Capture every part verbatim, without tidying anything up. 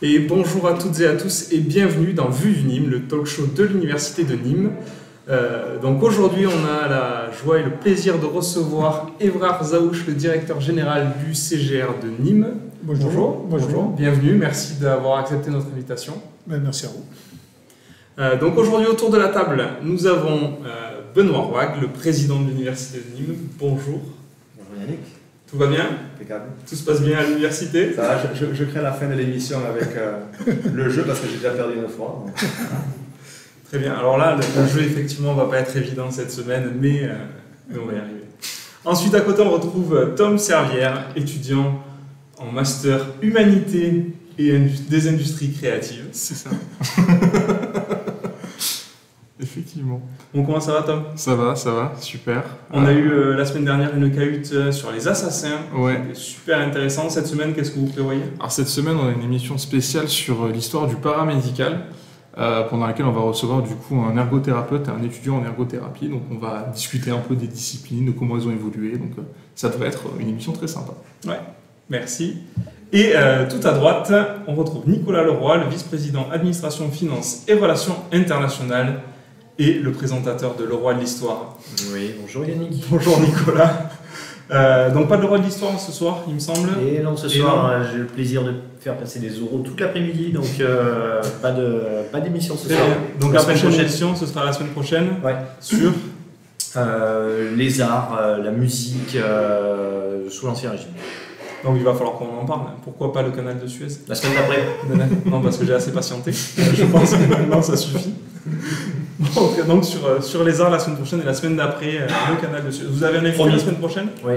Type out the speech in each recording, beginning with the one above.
Et bonjour à toutes et à tous et bienvenue dans Vue du Nîmes, le talk show de l'Université de Nîmes. Euh, donc aujourd'hui, on a la joie et le plaisir de recevoir Evrard Zaouche, le directeur général du C G R de Nîmes. Bonjour. Bonjour. Bonjour. Bienvenue, merci d'avoir accepté notre invitation. Ben, merci à vous. Euh, donc aujourd'hui, autour de la table, nous avons euh, Benoît Roig, le président de l'Université de Nîmes. Bonjour. Bonjour Yannick. Tout va bien? Impeccable. Tout se passe bien à l'université? Ça va, je, je, je crée la fin de l'émission avec euh, le jeu parce que j'ai déjà perdu une fois. Donc. Très bien. Alors là, le, le jeu, effectivement, ne va pas être évident cette semaine, mais, euh, mais on va y arriver. Ensuite, à côté, on retrouve Tom Servière, étudiant en master humanité et indu des industries créatives. C'est ça. Effectivement. Bon, comment ça va, Tom? Ça va, ça va, super. On ah. a eu euh, la semaine dernière une cahute sur les assassins. Ouais. Super intéressant. Cette semaine, qu'est-ce que vous prévoyez? Alors, cette semaine, on a une émission spéciale sur l'histoire du paramédical, euh, pendant laquelle on va recevoir du coup un ergothérapeute et un étudiant en ergothérapie. Donc, on va discuter un peu des disciplines, de comment elles ont évolué. Donc, euh, ça devrait être une émission très sympa. Ouais, merci. Et euh, tout à droite, on retrouve Nicolas Leroy, le vice-président administration, finances et relations internationales, et le présentateur de Le Roi de l'Histoire. Oui, bonjour Yannick. Bonjour Nicolas. Euh, donc pas de Le Roi de l'Histoire ce soir, il me semble. Et non, ce et soir, hein, j'ai le plaisir de faire passer des oraux toute l'après-midi, donc euh, pas de pas d'émission ce soir. Donc la prochaine émission, ce sera la semaine prochaine, ouais. Sur euh, les arts, euh, la musique, euh, sous l'Ancien Régime. Donc il va falloir qu'on en parle. Pourquoi pas le canal de Suez? La semaine d'après. Non, parce que j'ai assez patienté. Je pense que maintenant, ça suffit. Donc, donc sur, sur les arts la semaine prochaine et la semaine d'après, euh, le canal de Suez. Vous avez un invité la semaine prochaine? Oui,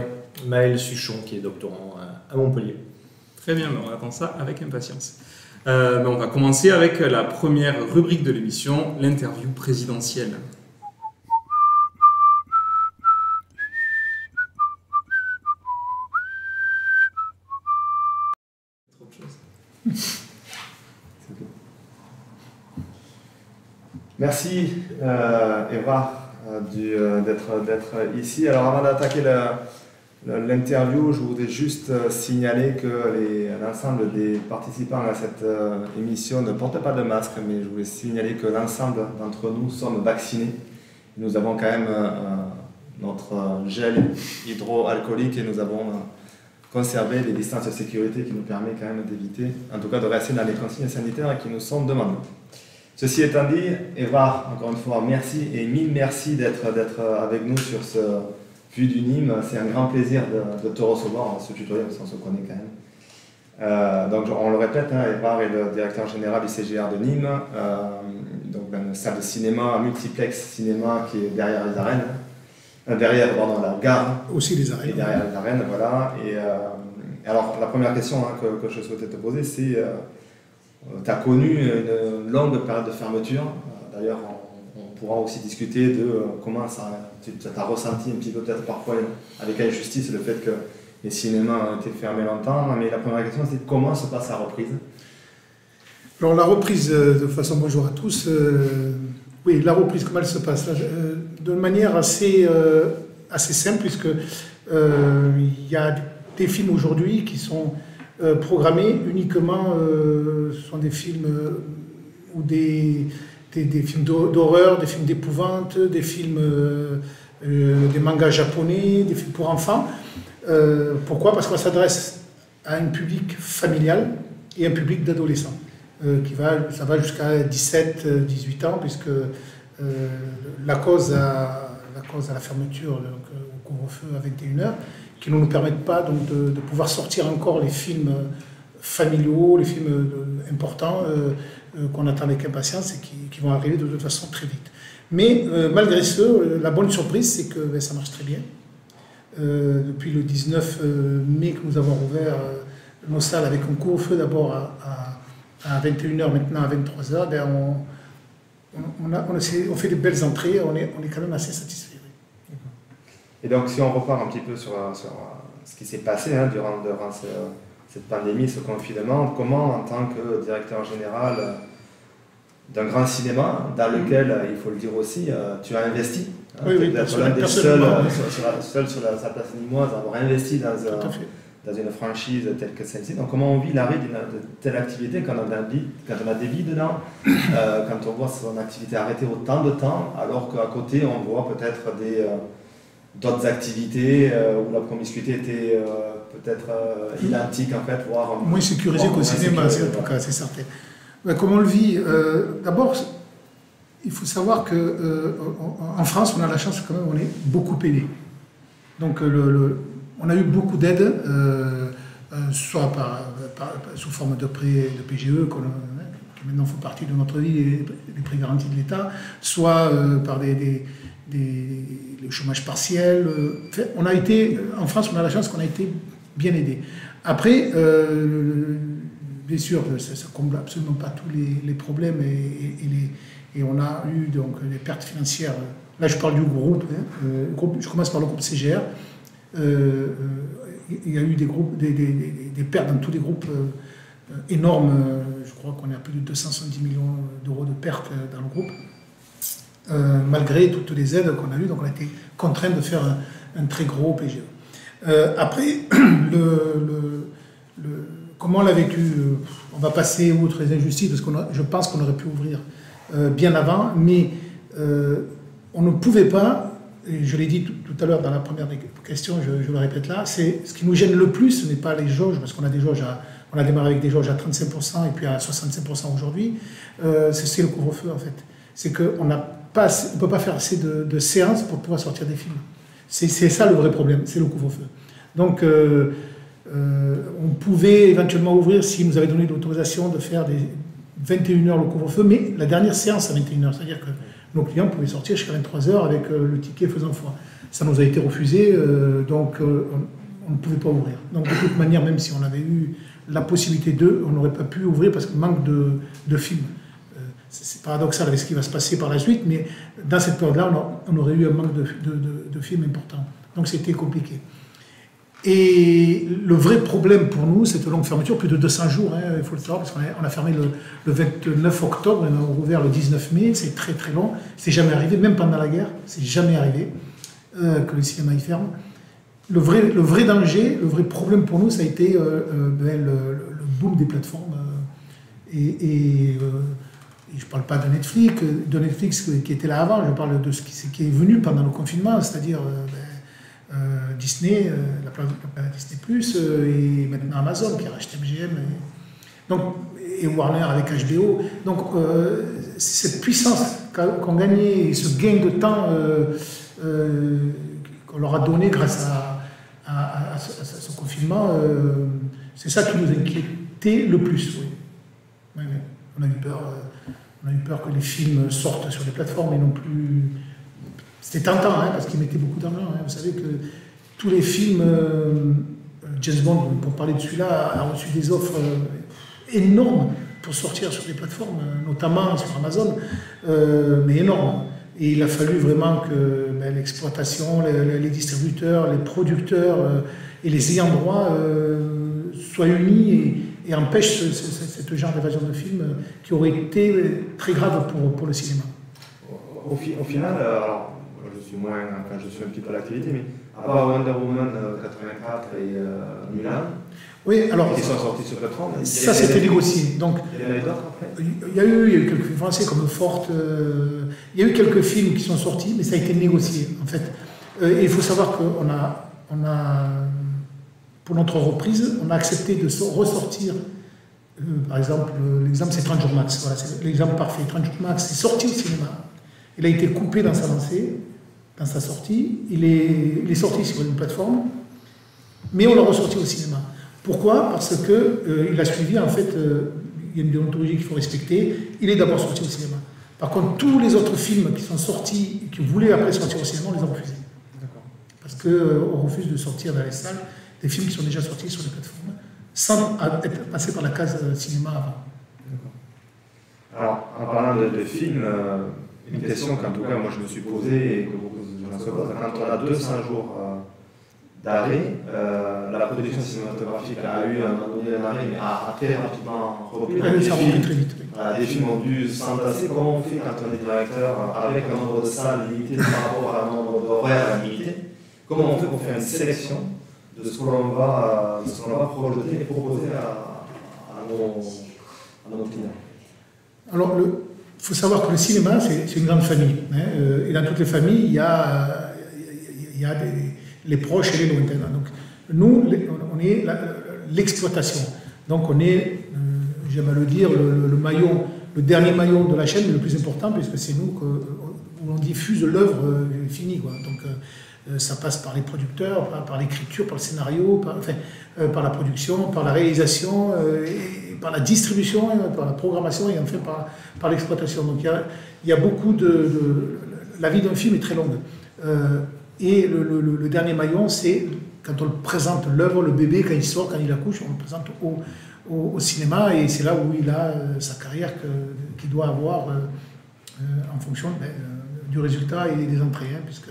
Maël Suchon qui est doctorant euh, à Montpellier. Très bien, on attend ça avec impatience. Euh, ben on va commencer avec la première rubrique de l'émission, l'interview présidentielle. Trop de choses. Merci euh, Eva euh, d'être ici. Alors avant d'attaquer l'interview, je voudrais juste signaler que l'ensemble des participants à cette euh, émission ne portent pas de masque, mais je voulais signaler que l'ensemble d'entre nous sommes vaccinés. Nous avons quand même euh, notre gel hydroalcoolique et nous avons euh, conservé les distances de sécurité qui nous permettent quand même d'éviter, en tout cas de rester dans les consignes sanitaires qui nous sont demandées. Ceci étant dit, Evrard, encore une fois, merci et mille merci d'être avec nous sur ce Vue du Nîmes. C'est un grand plaisir de, de te recevoir, ce tutoriel, parce qu'on se connaît quand même. Euh, donc, on le répète, hein, Evrard est le directeur général du C G R de Nîmes, euh, donc une salle de cinéma, un multiplex cinéma qui est derrière les arènes, euh, derrière pardon, la gare. Aussi les arènes. Et derrière les arènes, voilà. Et, euh, alors, la première question hein, que, que je souhaitais te poser, c'est... Euh, Tu as connu une longue période de fermeture. D'ailleurs, on pourra aussi discuter de comment ça t'a ressenti un petit peu, peut-être parfois avec injustice, le fait que les cinémas ont été fermés longtemps. Mais la première question, c'est comment se passe la reprise? Alors, la reprise, de façon bonjour à tous, euh, oui, la reprise, comment elle se passe? euh, De manière assez, euh, assez simple, puisque euh, y a des films aujourd'hui qui sont. Euh, programmés uniquement, euh, ce sont des films euh, ou des, des, des films d'horreur, des films d'épouvante, des films, euh, euh, des mangas japonais, des films pour enfants. Euh, pourquoi? Parce qu'on s'adresse à un public familial et un public d'adolescents. Euh, ça va jusqu'à dix-sept à dix-huit ans, puisque euh, la, cause à, la cause à la fermeture, donc, au couvre-feu à vingt et une heures, qui ne nous permettent pas donc, de, de pouvoir sortir encore les films familiaux, les films de, importants euh, euh, qu'on attend avec impatience et qui, qui vont arriver de toute façon très vite. Mais euh, malgré ça, la bonne surprise, c'est que ben, ça marche très bien. Euh, depuis le dix-neuf mai que nous avons ouvert euh, nos salles avec un couvre-feu d'abord à, à, à vingt et une heures, maintenant à vingt-trois heures, ben, on, on, a, on, a, on fait de belles entrées, on est, on est quand même assez satisfait. Et donc, si on repart un petit peu sur, sur ce qui s'est passé hein, durant, durant ce, cette pandémie, ce confinement, comment, en tant que directeur général d'un grand cinéma, dans lequel, il faut le dire aussi, tu as investi, hein, oui, tu es oui, l'un des seuls sur, sur, sur la place nîmoise à avoir investi dans un, dans une franchise telle que celle-ci. Donc comment on vit l'arrêt de telle activité quand on a, quand on a des vies dedans, euh, quand on voit son activité arrêtée autant de temps, alors qu'à côté on voit peut-être des... Euh, d'autres activités euh, où la promiscuité était euh, peut-être euh, identique en fait, voire... Moins sécurisée qu'au cinéma, c'est euh, certain. Ben, comment on le vit euh, d'abord, il faut savoir qu'en euh, France, on a la chance quand même, on est beaucoup aidé. Donc euh, le, le, on a eu beaucoup d'aide, euh, euh, soit par, par, sous forme de prêts de P G E, qu'on qui maintenant font partie de notre vie, les, les prêts garantis de l'État, soit euh, par des... des Des, le chômage partiel. Euh, on a été, en France, on a la chance qu'on a été bien aidé. Après, euh, bien sûr, ça ne comble absolument pas tous les, les problèmes et, et, et, les, et on a eu donc des pertes financières. Là, je parle du groupe. Hein, euh, groupe je commence par le groupe C G R. Euh, il y a eu des, groupes, des, des, des pertes dans tous les groupes euh, énormes. Je crois qu'on est à plus de deux cent soixante-dix millions d'euros de pertes dans le groupe. Euh, malgré toutes les aides qu'on a eues, donc on a été contraint de faire un, un très gros P G E. Euh, après, le, le, le, comment on l'a vécu, euh, on va passer outre les injustices, parce qu'on a, je pense qu'on aurait pu ouvrir euh, bien avant, mais euh, on ne pouvait pas, et je l'ai dit tout, tout à l'heure dans la première question, je, je le répète là, c'est ce qui nous gêne le plus, ce n'est pas les jauges, parce qu'on a des jauges à... On a démarré avec des jauges à trente-cinq pour cent et puis à soixante-cinq pour cent aujourd'hui, euh, c'est le couvre-feu en fait. C'est qu'on a Pas, on ne peut pas faire assez de, de séances pour pouvoir sortir des films. C'est ça le vrai problème, c'est le couvre-feu. Donc, euh, euh, on pouvait éventuellement ouvrir s'ils nous avaient donné l'autorisation de faire des vingt et une heures le couvre-feu, mais la dernière séance à vingt et une heures, c'est-à-dire que nos clients pouvaient sortir jusqu'à vingt-trois heures avec euh, le ticket faisant foi. Ça nous a été refusé, euh, donc euh, on, on ne pouvait pas ouvrir. Donc, de toute manière, même si on avait eu la possibilité d'eux, on n'aurait pas pu ouvrir parce qu'il manque de, de films. C'est paradoxal avec ce qui va se passer par la suite, mais dans cette période-là, on aurait eu un manque de, de, de, de films importants. Donc c'était compliqué. Et le vrai problème pour nous, cette longue fermeture, plus de deux cents jours, hein, il faut le savoir, parce qu'on a, on a fermé le, le vingt-neuf octobre, et on a ouvert le dix-neuf mai, c'est très très long, c'est jamais arrivé, même pendant la guerre, c'est jamais arrivé euh, que le cinéma y ferme. Le vrai, le vrai danger, le vrai problème pour nous, ça a été euh, euh, ben, le, le boom des plateformes euh, et... et euh, je ne parle pas de Netflix, de Netflix qui était là avant, je parle de ce qui, qui est venu pendant le confinement, c'est-à-dire ben, euh, Disney, euh, la plateforme Disney Plus, euh, et maintenant Amazon qui a racheté M G M, et, donc, et Warner avec H B O. Donc euh, cette puissance qu'on gagnait, et ce gain de temps euh, euh, qu'on leur a donné grâce à, à, à, à, ce, à ce confinement, euh, c'est ça qui nous inquiétait le plus. Oui. Oui, oui. On a eu peur... Euh, On a eu peur que les films sortent sur les plateformes et non plus... C'était tentant, hein, parce qu'ils mettaient beaucoup d'argent. Hein. Vous savez que tous les films... Euh, James Bond, pour parler de celui-là, a reçu des offres euh, énormes pour sortir sur les plateformes, notamment sur Amazon, euh, mais énormes. Et il a fallu vraiment que ben, l'exploitation, les, les distributeurs, les producteurs euh, et les ayants droit euh, soient unis et, et empêche ce, ce, ce, ce genre d'évasion de films euh, qui aurait été très grave pour, pour le cinéma. Au, au final, euh, alors, je suis moins, enfin, je suis un petit peu à l'activité, mais à part Wonder Woman euh, quatre-vingt-quatre et euh, Mulan, oui, alors, qui sont sortis sur plateforme, ça c'était négocié. Donc, il y en a eu d'autres après. Il y a eu, il y a eu quelques films français comme Forte, euh, il y a eu quelques films qui sont sortis, mais ça a été négocié en fait. Euh, et il faut savoir qu'on a, on a pour notre reprise, on a accepté de ressortir, euh, par exemple, euh, l'exemple c'est trente jours max, voilà, c'est l'exemple parfait, trente jours max, c'est sorti au cinéma, il a été coupé dans sa lancée, dans sa sortie, il est, il est sorti sur une plateforme, mais on l'a ressorti au cinéma. Pourquoi? Parce qu'il euh, a suivi, en fait, euh, il y a une déontologie qu'il faut respecter, il est d'abord sorti au cinéma. Par contre, tous les autres films qui sont sortis, qui voulaient après sortir au cinéma, on les a refusés. Parce qu'on euh, refuse de sortir dans les salles, des films qui sont déjà sortis sur les plateformes, sans être passés par la case cinéma avant. Alors, en parlant de, de films, euh, une, une question qu'en tout cas, moi je me suis posée, et que beaucoup de gens se posent, quand on a deux cents jours euh, d'arrêt, euh, la production cinématographique a eu un moment donné un arrêt, mais a très rapidement repris. Oui, des, ça films, très vite, oui. euh, des films ont dû s'entasser. Comment on fait quand on est directeur, avec un nombre de salles limité par rapport à un nombre d'horaires limité? Comment on fait pour faire une sélection de ce qu'on va, qu va projeter et proposer à, à, nos, à nos clients. Alors, il faut savoir que le cinéma, c'est une grande famille. Hein, et dans toutes les familles, il y a, il y a des, les proches et les lointains. Donc, nous, on est l'exploitation. Donc, on est, euh, j'aime à le dire, le, le maillon, le dernier maillon de la chaîne, mais le plus important, puisque c'est nous que, où on diffuse l'œuvre euh, finie, quoi. Donc, euh, ça passe par les producteurs, par, par l'écriture, par le scénario, par, enfin, euh, par la production, par la réalisation, euh, et par la distribution, et par la programmation, et enfin par, par l'exploitation. Donc, il y a, y a beaucoup de, de... La vie d'un film est très longue. Euh, et le, le, le dernier maillon, c'est... Quand on présente l'œuvre, le bébé, quand il sort, quand il accouche, on le présente au, au, au cinéma et c'est là où il a euh, sa carrière qu'il doit avoir euh, euh, en fonction ben, euh, du résultat et des entrées. Hein, puisque,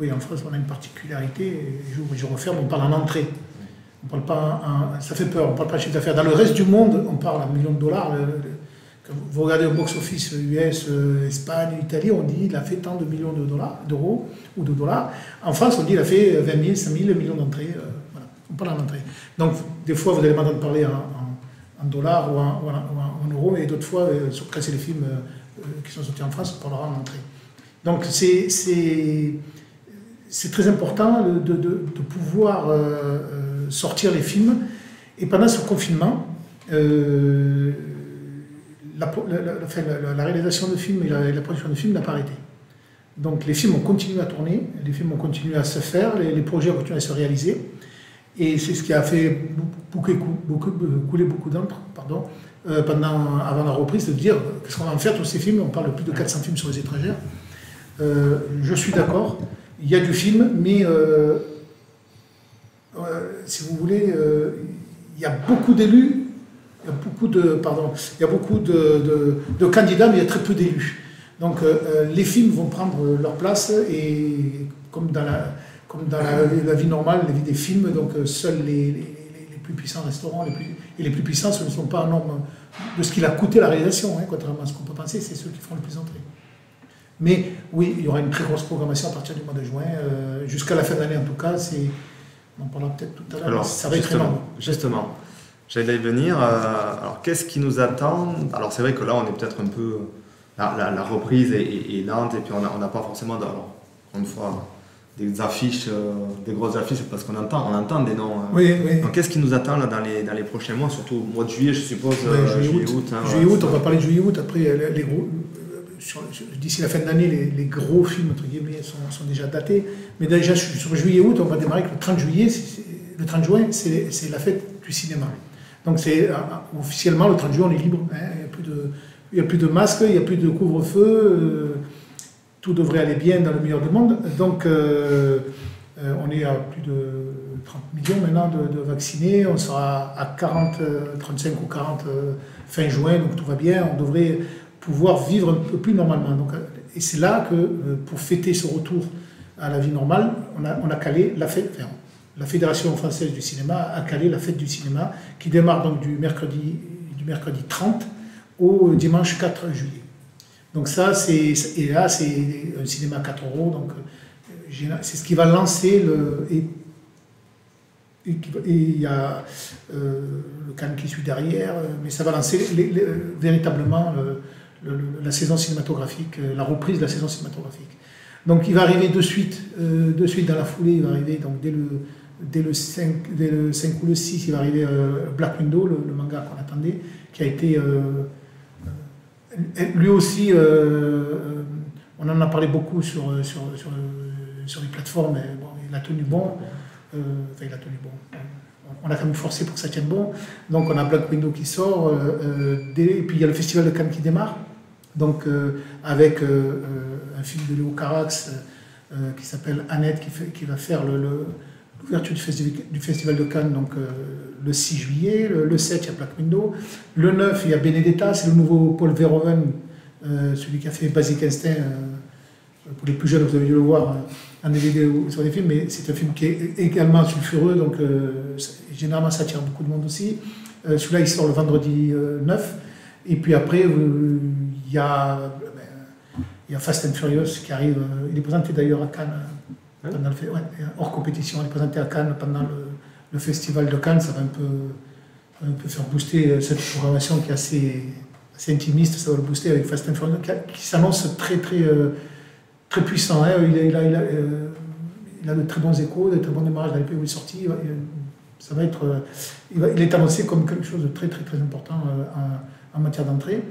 oui, en France, on a une particularité, et je, je referme, on parle en entrée. On parle pas en, en, ça fait peur, on ne parle pas de chiffre d'affaires. Dans le reste du monde, on parle à millions de dollars. Euh, quand vous regardez au box-office U S, euh, Espagne, Italie, on dit il a fait tant de millions de dollars, d'euros ou de dollars. En France, on dit il a fait vingt mille, cinq mille millions d'entrées. Euh, voilà, on parle en entrée. Donc, des fois, vous allez m'entendre parler en, en, en dollars ou en, ou en, ou en euros, et d'autres fois, euh, sur quand c'est les films euh, qui sont sortis en France, on parlera en entrée. Donc, c'est très important de, de, de pouvoir euh, sortir les films. Et pendant ce confinement, euh, La, la, la, la réalisation de films et la, la production de films n'a pas arrêté. Donc les films ont continué à tourner, les films ont continué à se faire, les, les projets ont continué à se réaliser. Et c'est ce qui a fait beaucoup, beaucoup, couler beaucoup d'encre pardon, euh, pendant, avant la reprise, de dire qu'est-ce qu'on va en faire tous ces films. On parle de plus de quatre cents films sur les étrangères. Euh, je suis d'accord, il y a du film, mais euh, euh, si vous voulez, euh, il y a beaucoup d'élus. Il y a beaucoup de, pardon, il y a beaucoup de, de, de candidats, mais il y a très peu d'élus. Donc euh, les films vont prendre leur place, et comme dans la, comme dans la, la vie normale, la vie des films, donc euh, seuls les, les, les plus puissants restaurants les plus, et les plus puissants ce ne sont pas en nombre de ce qu'il a coûté la réalisation, hein, contrairement à ce qu'on peut penser, c'est ceux qui font le plus d'entrées. Mais oui, il y aura une très grosse programmation à partir du mois de juin, euh, jusqu'à la fin d'année en tout cas, on en parlera peut-être tout à l'heure. Alors, ça va être énorme. Justement. J'allais y venir. Alors, qu'est-ce qui nous attend? Alors, c'est vrai que là, on est peut-être un peu... La, la, la reprise est, est, est lente et puis on n'a pas forcément, de, alors, une fois, des affiches, euh, des grosses affiches, parce qu'on entend, on entend des noms. Hein. Oui, oui. Donc, qu'est-ce qui nous attend là, dans, les, dans les prochains mois, surtout au mois de juillet, je suppose? Ouais, juillet-août, juillet, hein, juillet, ouais, on va parler de juillet-août. Après, les, les gros... D'ici la fin de l'année, les, les gros films, entre guillemets, sont, sont déjà datés. Mais déjà, sur juillet-août, on va démarrer avec le trente juillet. Le trente juin, c'est la fête du cinéma. Donc c'est officiellement le trente juin, on est libre, hein. Il n'y a, a plus de masques, il n'y a plus de couvre-feu, euh, tout devrait aller bien dans le meilleur du monde. Donc euh, euh, on est à plus de trente millions maintenant de, de vaccinés, on sera à quarante, trente-cinq ou quarante euh, fin juin, donc tout va bien, on devrait pouvoir vivre un peu plus normalement. Donc, et c'est là que, euh, pour fêter ce retour à la vie normale, on a, on a calé la fête. Enfin, la Fédération française du cinéma a calé la fête du cinéma qui démarre donc du mercredi, du mercredi trente au dimanche quatre juillet. Donc ça, c'est, et là, c'est un cinéma à quatre euros, donc c'est ce qui va lancer le... Et et il y a euh, le Cannes qui suit derrière, mais ça va lancer les, les, véritablement le, le, la saison cinématographique, la reprise de la saison cinématographique. Donc il va arriver de suite, euh, de suite dans la foulée, il va arriver donc dès le... Dès le, cinq, dès le cinq ou le six, il va arriver euh, Black Window, le, le manga qu'on attendait, qui a été euh, lui aussi, euh, on en a parlé beaucoup sur, sur, sur, sur les plateformes, et bon, il a tenu bon, euh, enfin il a tenu bon, on a quand même forcé pour que ça tienne bon, donc on a Black Window qui sort, euh, dès, et puis il y a le Festival de Cannes qui démarre, donc euh, avec euh, un film de Léo Carax euh, qui s'appelle Annette, qui, fait, qui va faire le... le l'ouverture du Festival de Cannes, donc euh, le six juillet, le, le sept, il y a Black Window, le neuf, il y a Benedetta, c'est le nouveau Paul Verhoeven, euh, celui qui a fait Basic Instinct, euh, pour les plus jeunes, vous avez dû le voir en D V D ou sur des films, mais c'est un film qui est également sulfureux, donc euh, généralement ça attire beaucoup de monde aussi. Euh, Celui-là, il sort le vendredi euh, neuf, et puis après, il euh, y, euh, y a Fast and Furious qui arrive, euh, il est présenté d'ailleurs à Cannes, pendant le fait, ouais, hors compétition, elle est présentée à Cannes pendant le, le Festival de Cannes, ça va un peu, un peu faire booster cette programmation qui est assez, assez intimiste, ça va le booster avec Fast and Furious, qui s'annonce très, très, très puissant. Hein. Il, a, il, a, il, a, il a de très bons échos, de très bons démarrages dans les pays où il est sorti. Ça va être, il est annoncé comme quelque chose de très, très, très important en, en matière d'entrée.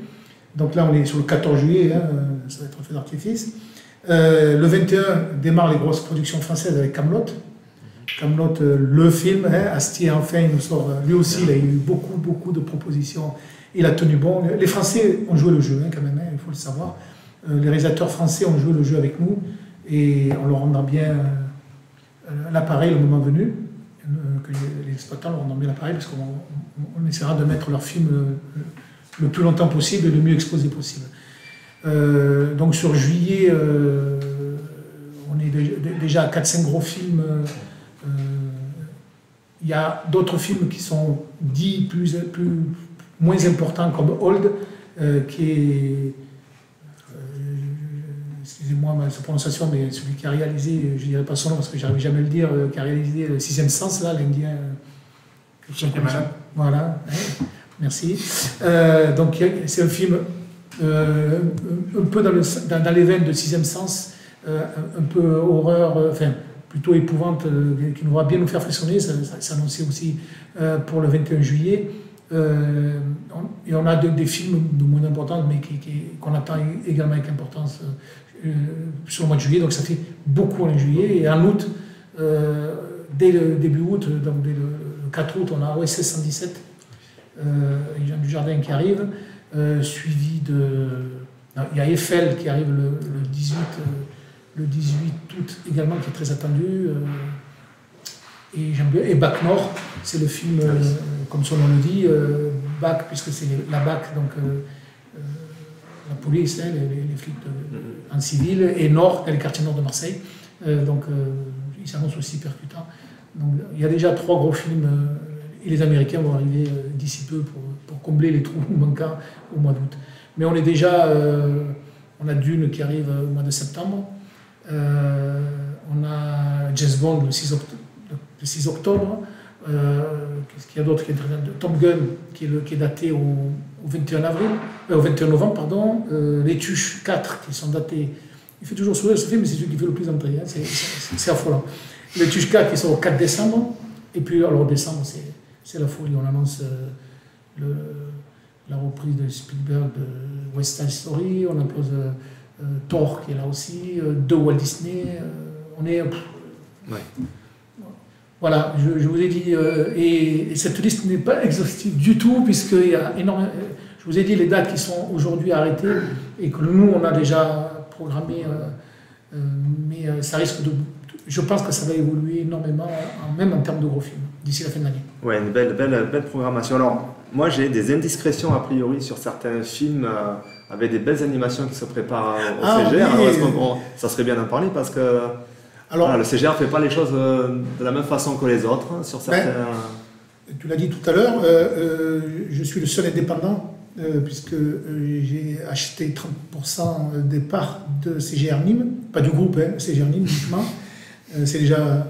Donc là, on est sur le quatorze juillet, hein, ça va être un feu d'artifice. Euh, le vingt et un démarre les grosses productions françaises avec Kaamelott. Kaamelott, euh, le film, hein, Astier, enfin, il nous sort. Lui aussi, il a eu beaucoup, beaucoup de propositions. Il a tenu bon. Les Français ont joué le jeu, hein, quand même, hein, il faut le savoir. Euh, les réalisateurs français ont joué le jeu avec nous et on leur rendra bien euh, l'appareil le moment venu. Euh, que les exploitants leur rendront bien l'appareil parce qu'on on, on essaiera de mettre leur film euh, le plus longtemps possible et le mieux exposé possible. Euh, donc sur juillet, euh, on est de, déjà à quatre cinq gros films. Il euh, y a d'autres films qui sont dits plus, plus, moins importants, comme Old, euh, qui est, euh, excusez-moi ma prononciation, mais celui qui a réalisé, je ne dirais pas son nom parce que j'arrive jamais à le dire, qui a réalisé le Sixième Sens, là, l'Indien. Voilà, hein, merci. Euh, donc c'est un film... Euh, un peu dans, le, dans, dans les veines de Sixième Sens, euh, un peu horreur, euh, enfin plutôt épouvante, euh, qui nous va bien nous faire frissonner, ça, ça, ça s'annonçait aussi euh, pour le vingt et un juillet. Euh, on, et on a de, des films de moins importance, mais qu'on qui, qu'on attend également avec importance euh, sur le mois de juillet, donc ça fait beaucoup en juillet. Et en août, euh, dès le début août, donc dès le, le quatre août, on a O S S cent dix-sept, euh, et Jean Dujardin qui arrive. Euh, suivi de... Il y a Eiffel qui arrive le, le, dix-huit août également, qui est très attendu. Euh, et j'aime bien... Et Bac Nord, c'est le film, euh, comme son nom le dit, euh, Bac, puisque c'est la Bac, donc euh, euh, la police, hein, les, les flics de, en civil, et Nord, les quartiers nord de Marseille. Euh, donc euh, il s'annonce aussi percutant. Donc il y a déjà trois gros films... Euh, et les Américains vont arriver d'ici peu pour, pour combler les trous manquants au mois d'août. Mais on est déjà... Euh, on a Dune qui arrive au mois de septembre. Euh, on a James Bond le six octobre. Euh, Qu'est-ce qu'il y a d'autre qui est Top Gun, qui est, le, qui est daté au, au, vingt et un avril, euh, au vingt et un novembre. Pardon. Euh, les Tuches quatre, qui sont datés... Il fait toujours sourire ce film, mais c'est celui qui fait le plus d'entrées. Hein. C'est affolant. Les Tuches quatre, qui sont au quatre décembre. Et puis, alors, décembre, c'est... C'est la folie, on annonce euh, le, la reprise de Spielberg de West Side Story, on impose euh, euh, Thor qui est là aussi, euh, de Walt Disney, euh, on est... Pff, ouais. Voilà, je, je vous ai dit, euh, et, et cette liste n'est pas exhaustive du tout, puisqu'il y a énormément... Je vous ai dit les dates qui sont aujourd'hui arrêtées, et que nous, on a déjà programmé, euh, euh, mais euh, ça risque de... Je pense que ça va évoluer énormément, même en termes de gros films, d'ici la fin de l'année. Oui, une belle, belle, belle programmation. Alors, moi, j'ai des indiscrétions a priori sur certains films euh, avec des belles animations qui se préparent au ah, C G R. Oui. Alors, ça serait bien d'en parler parce que alors, voilà, le C G R ne fait pas les choses euh, de la même façon que les autres. Hein, sur certains... ben, tu l'as dit tout à l'heure, euh, euh, je suis le seul indépendant euh, puisque euh, j'ai acheté trente pour cent des parts de C G R Nîmes, pas du groupe, hein, C G R Nîmes uniquement. C'est déjà,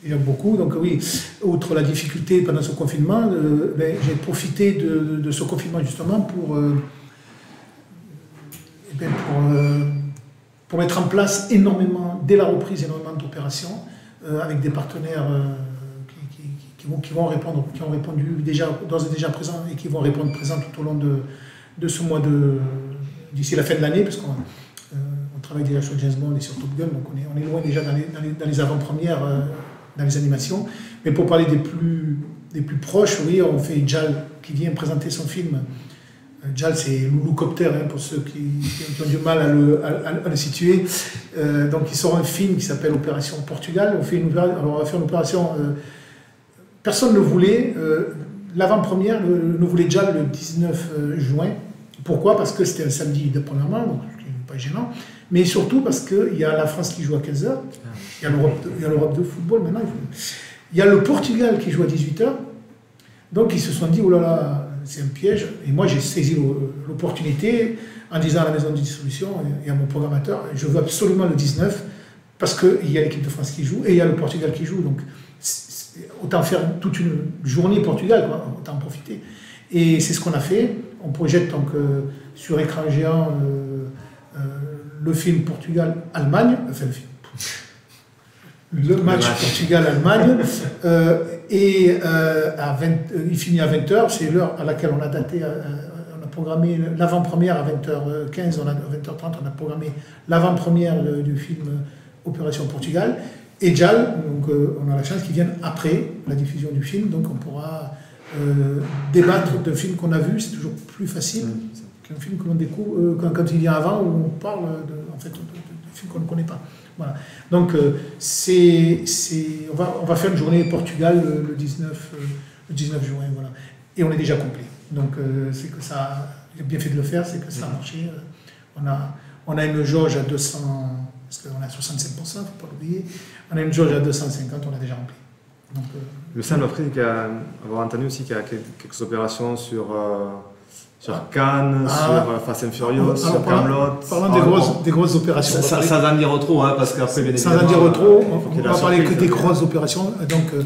déjà beaucoup, donc oui, outre la difficulté pendant ce confinement, euh, ben, j'ai profité de, de, de ce confinement justement pour, euh, eh ben pour, euh, pour mettre en place énormément, dès la reprise, énormément d'opérations euh, avec des partenaires euh, qui, qui, qui, vont, qui, vont répondre, qui ont répondu déjà, d'ores et déjà présents et qui vont répondre présents tout au long de, de ce mois de, d'ici la fin de l'année, parce qu'on travaille déjà sur James Bond et sur Top Gun, donc on est, on est loin déjà dans les, dans les, dans les avant-premières, euh, dans les animations. Mais pour parler des plus, des plus proches, oui, on fait Jal qui vient présenter son film. Euh, Jal, c'est Louloucopter, hein, pour ceux qui, qui ont du mal à le, à, à le situer. Euh, donc il sort un film qui s'appelle Opération Portugal. On, fait une, alors on va faire une opération... Euh, personne ne voulait. Euh, L'avant-première ne voulait Jal le dix-neuf juin. Pourquoi? Parce que c'était un samedi de première main, donc ce qui n'est pas gênant. Mais surtout parce qu'il y a la France qui joue à quinze heures, il y a l'Europe de football maintenant, il y a le Portugal qui joue à dix-huit heures, donc ils se sont dit, oh là là, c'est un piège, et moi j'ai saisi l'opportunité en disant à la maison de distribution et à mon programmateur, je veux absolument le dix-neuf, parce qu'il y a l'équipe de France qui joue, et il y a le Portugal qui joue, donc autant faire toute une journée Portugal, quoi, autant en profiter. Et c'est ce qu'on a fait. On projette donc euh, sur écran géant euh, euh, le film Portugal-Allemagne, enfin le film, le match, match. Portugal-Allemagne, euh, et euh, à vingt, euh, il finit à vingt heures, c'est l'heure à laquelle on a daté, euh, on a programmé l'avant-première à vingt heures quinze, on a, à vingt heures trente, on a programmé l'avant-première du film Opération Portugal. Et Jal, donc euh, on a la chance qu'il vienne après la diffusion du film, donc on pourra euh, débattre d'un film qu'on a vu, c'est toujours plus facile qu'un film que l'on découvre, euh, quand, quand il vient avant, où on parle de, en fait, de, de, de films qu'on ne connaît pas. Voilà. Donc euh, c'est, on, va, on va faire une journée Portugal le, le, dix-neuf juin, voilà. Et on est déjà complet. Donc euh, c'est que ça, j'ai bien fait de le faire, c'est que ça a marché. On a, on a une jauge à deux cents... parce qu'on est à soixante-cinq pour cent, il ne faut pas l'oublier. On a une jauge à deux cent cinquante, on l'a déjà rempli. Donc, euh, le Sam après, il a, avoir entendu aussi qu'il y a quelques opérations sur, euh, sur Cannes, ah, sur Fast and Furious, sur Camelot. Parlons des, ah, grosses, bon, des grosses opérations. Ça, ça va en dire trop, hein, parce qu'après, bien évidemment. Ça va en dire trop, on ne va parler que des grosses opérations. Donc, euh,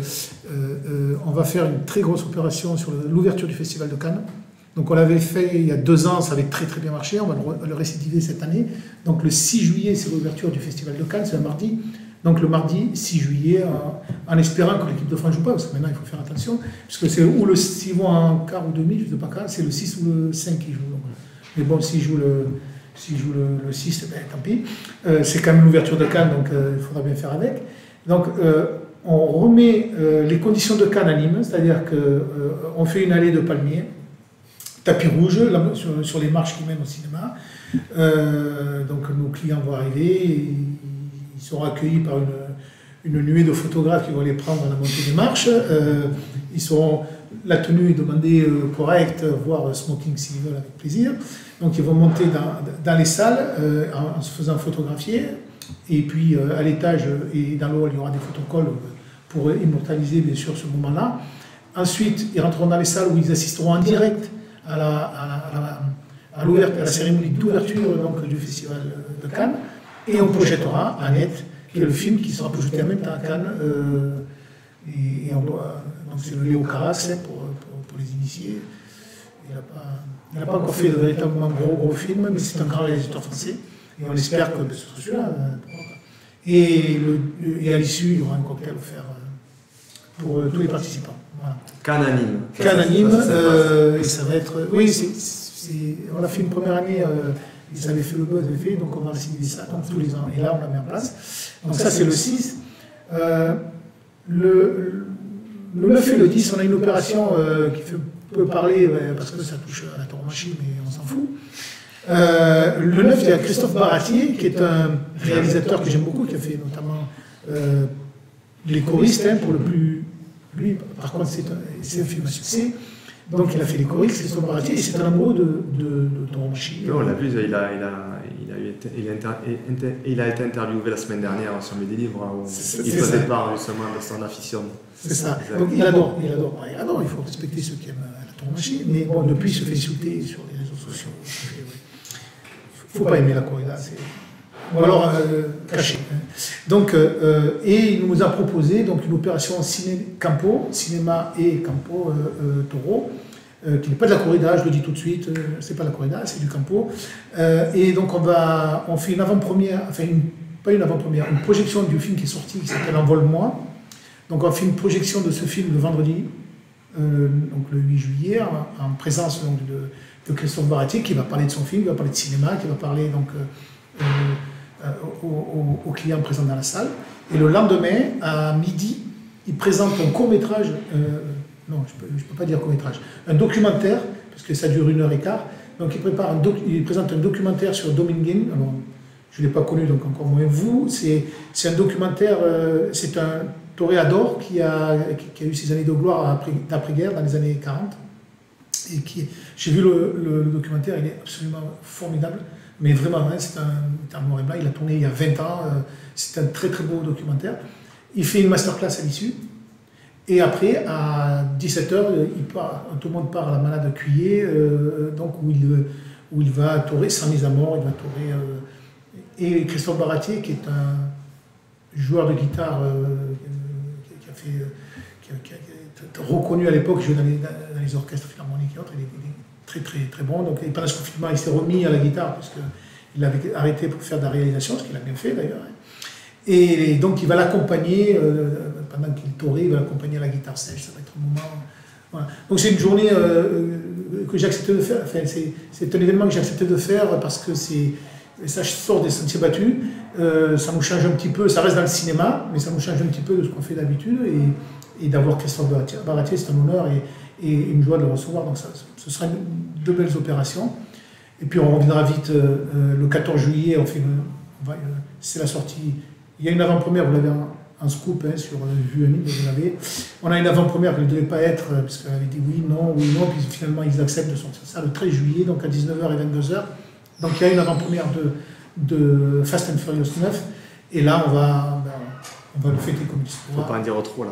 euh, on va faire une très grosse opération sur l'ouverture du Festival de Cannes. Donc on l'avait fait il y a deux ans, ça avait très très bien marché, on va le récidiver cette année. Donc le six juillet, c'est l'ouverture du Festival de Cannes, c'est un mardi. Donc le mardi six juillet, en, en espérant que l'équipe de France joue pas, parce que maintenant il faut faire attention, puisque c'est ou le s'ils vont en quart ou demi, je ne sais pas quand, c'est le six ou le cinq qui joue. Mais bon, s'ils jouent le, s'ils jouent le, le six, ben, tant pis. Euh, c'est quand même l'ouverture de Cannes, donc euh, il faudra bien faire avec. Donc euh, on remet euh, les conditions de Cannes à Nîmes, c'est-à-dire qu'on euh, fait une allée de palmiers, tapis rouge là, sur, sur les marches qui mènent au cinéma. Euh, donc nos clients vont arriver, et ils seront accueillis par une, une nuée de photographes qui vont les prendre à la montée des marches. Euh, ils seront, la tenue est demandée euh, correcte, voire euh, smoking s'ils veulent avec plaisir. Donc ils vont monter dans, dans les salles euh, en, en se faisant photographier. Et puis euh, à l'étage et dans l'eau, il y aura des photocolles pour immortaliser bien sûr ce moment-là. Ensuite, ils rentreront dans les salles où ils assisteront en direct à la, à la, à la, à la cérémonie d'ouverture du Festival de Cannes, et on projettera à net le film qui sera projeté en même temps à Cannes, euh, et, et on doit, donc c'est le Léo Carras pour, pour, pour les initiés. Il n'a pas, pas encore fait de véritablement gros gros film, mais c'est un grand réalisateur français, et on espère que ce sera celui-là. Et, et à l'issue, il y aura un cocktail offert pour euh, tous les participants. Voilà. Cannes à Nîmes. Cannes à Nîmes, euh, et ça va être... Oui, c est, c est, on a fait une première année, euh, ils avaient fait le buzz, ils avaient fait, donc on va récidiver ça donc, tous les ans, et là on la met en place. Donc ça c'est le six. Euh, le, le neuf et le dix, on a une opération euh, qui fait peu parler, parce que ça touche à la tauromachie, mais on s'en fout. Euh, le neuf, il y a Christophe Baratier, qui est un réalisateur que j'aime beaucoup, qui a fait notamment euh, les choristes, hein, pour le plus... Lui, par contre, c'est un, un film à succès. Donc, il a fait les choristes, c'est son parti, et c'est un amoureux de, de, de Toronchi. On l'a vu, il a, il, a, il, a été, il, a inter, inter, il a été interviewé la semaine dernière sur Mes Délivres, où il faisait part justement de son affiction. C'est ça. Donc, il adore, il adore. Il adore, il faut respecter ceux qui aiment la Toronchi, mais bon, depuis, il se fait insulter sur les réseaux sociaux. Il ne faut pas aimer la corrida, c'est... ou alors euh, caché. Donc, euh, et il nous a proposé donc, une opération ciné campo, cinéma et campo euh, euh, taureau, euh, qui n'est pas de la corrida, je le dis tout de suite, euh, c'est pas la corrida, c'est du campo. Euh, et donc on, va, on fait une avant-première, enfin une, pas une avant-première, une projection du film qui est sorti, qui s'appelle Envole-moi. Donc on fait une projection de ce film le vendredi, euh, donc le huit juillet, en, en présence donc, de, de Christophe Baratier, qui va parler de son film, qui va parler de cinéma, qui va parler donc... Euh, Aux, aux, aux clients présents dans la salle. Et le lendemain, à midi, il présente un court-métrage, euh, non, je ne peux, je peux pas dire court-métrage, un documentaire, parce que ça dure une heure et quart. Donc il, prépare un doc, il présente un documentaire sur Dominguez. Alors, je ne l'ai pas connu, donc encore moins vous. C'est un documentaire, euh, c'est un toréador qui a, qui, qui a eu ses années de gloire d'après-guerre, dans les années quarante. Et qui, j'ai vu le, le, le documentaire, il est absolument formidable. Mais vraiment, hein, c'est un, un noir et blanc, il a tourné il y a vingt ans, euh, c'est un très très beau documentaire. Il fait une masterclass à l'issue, et après, à dix-sept heures, il part, tout le monde part à la Malade Cuillé, euh, donc où il, où il va tourer sans mise à mort, il va tourer... Euh, et Christophe Baratier, qui est un joueur de guitare, euh, qui a fait... Euh, reconnu à l'époque, il jouait dans les, dans les orchestres philharmoniques et autres, il était très très très bon. Donc, pendant ce confinement, il s'est remis à la guitare, parce qu'il l'avait arrêté pour faire de la réalisation, ce qu'il a bien fait d'ailleurs. Et donc, il va l'accompagner, euh, pendant qu'il tourait, il va l'accompagner à la guitare sèche, ça va être un moment... Voilà. Donc c'est une journée euh, que j'ai accepté de faire, enfin, c'est un événement que j'ai accepté de faire parce que ça sort des sentiers battus, euh, ça nous change un petit peu, ça reste dans le cinéma, mais ça nous change un petit peu de ce qu'on fait d'habitude, et, et d'avoir Christophe Baratier, c'est un honneur et, et une joie de le recevoir, donc ça, ce sera deux belles opérations. Et puis on reviendra vite euh, le quatorze juillet, on fait euh, c'est la sortie, il y a une avant-première, vous l'avez un scoop hein, sur Vue du Nîmes, vous l'avez. On a une avant-première qui ne devait pas être, parce qu'on avait dit oui, non, oui, non, puis finalement ils acceptent de sortir ça le treize juillet, donc à dix-neuf heures et vingt-deux heures. Donc il y a une avant-première de, de Fast and Furious neuf, et là on va, ben, on va le fêter comme il se peut. Il ne faut pas en dire trop là.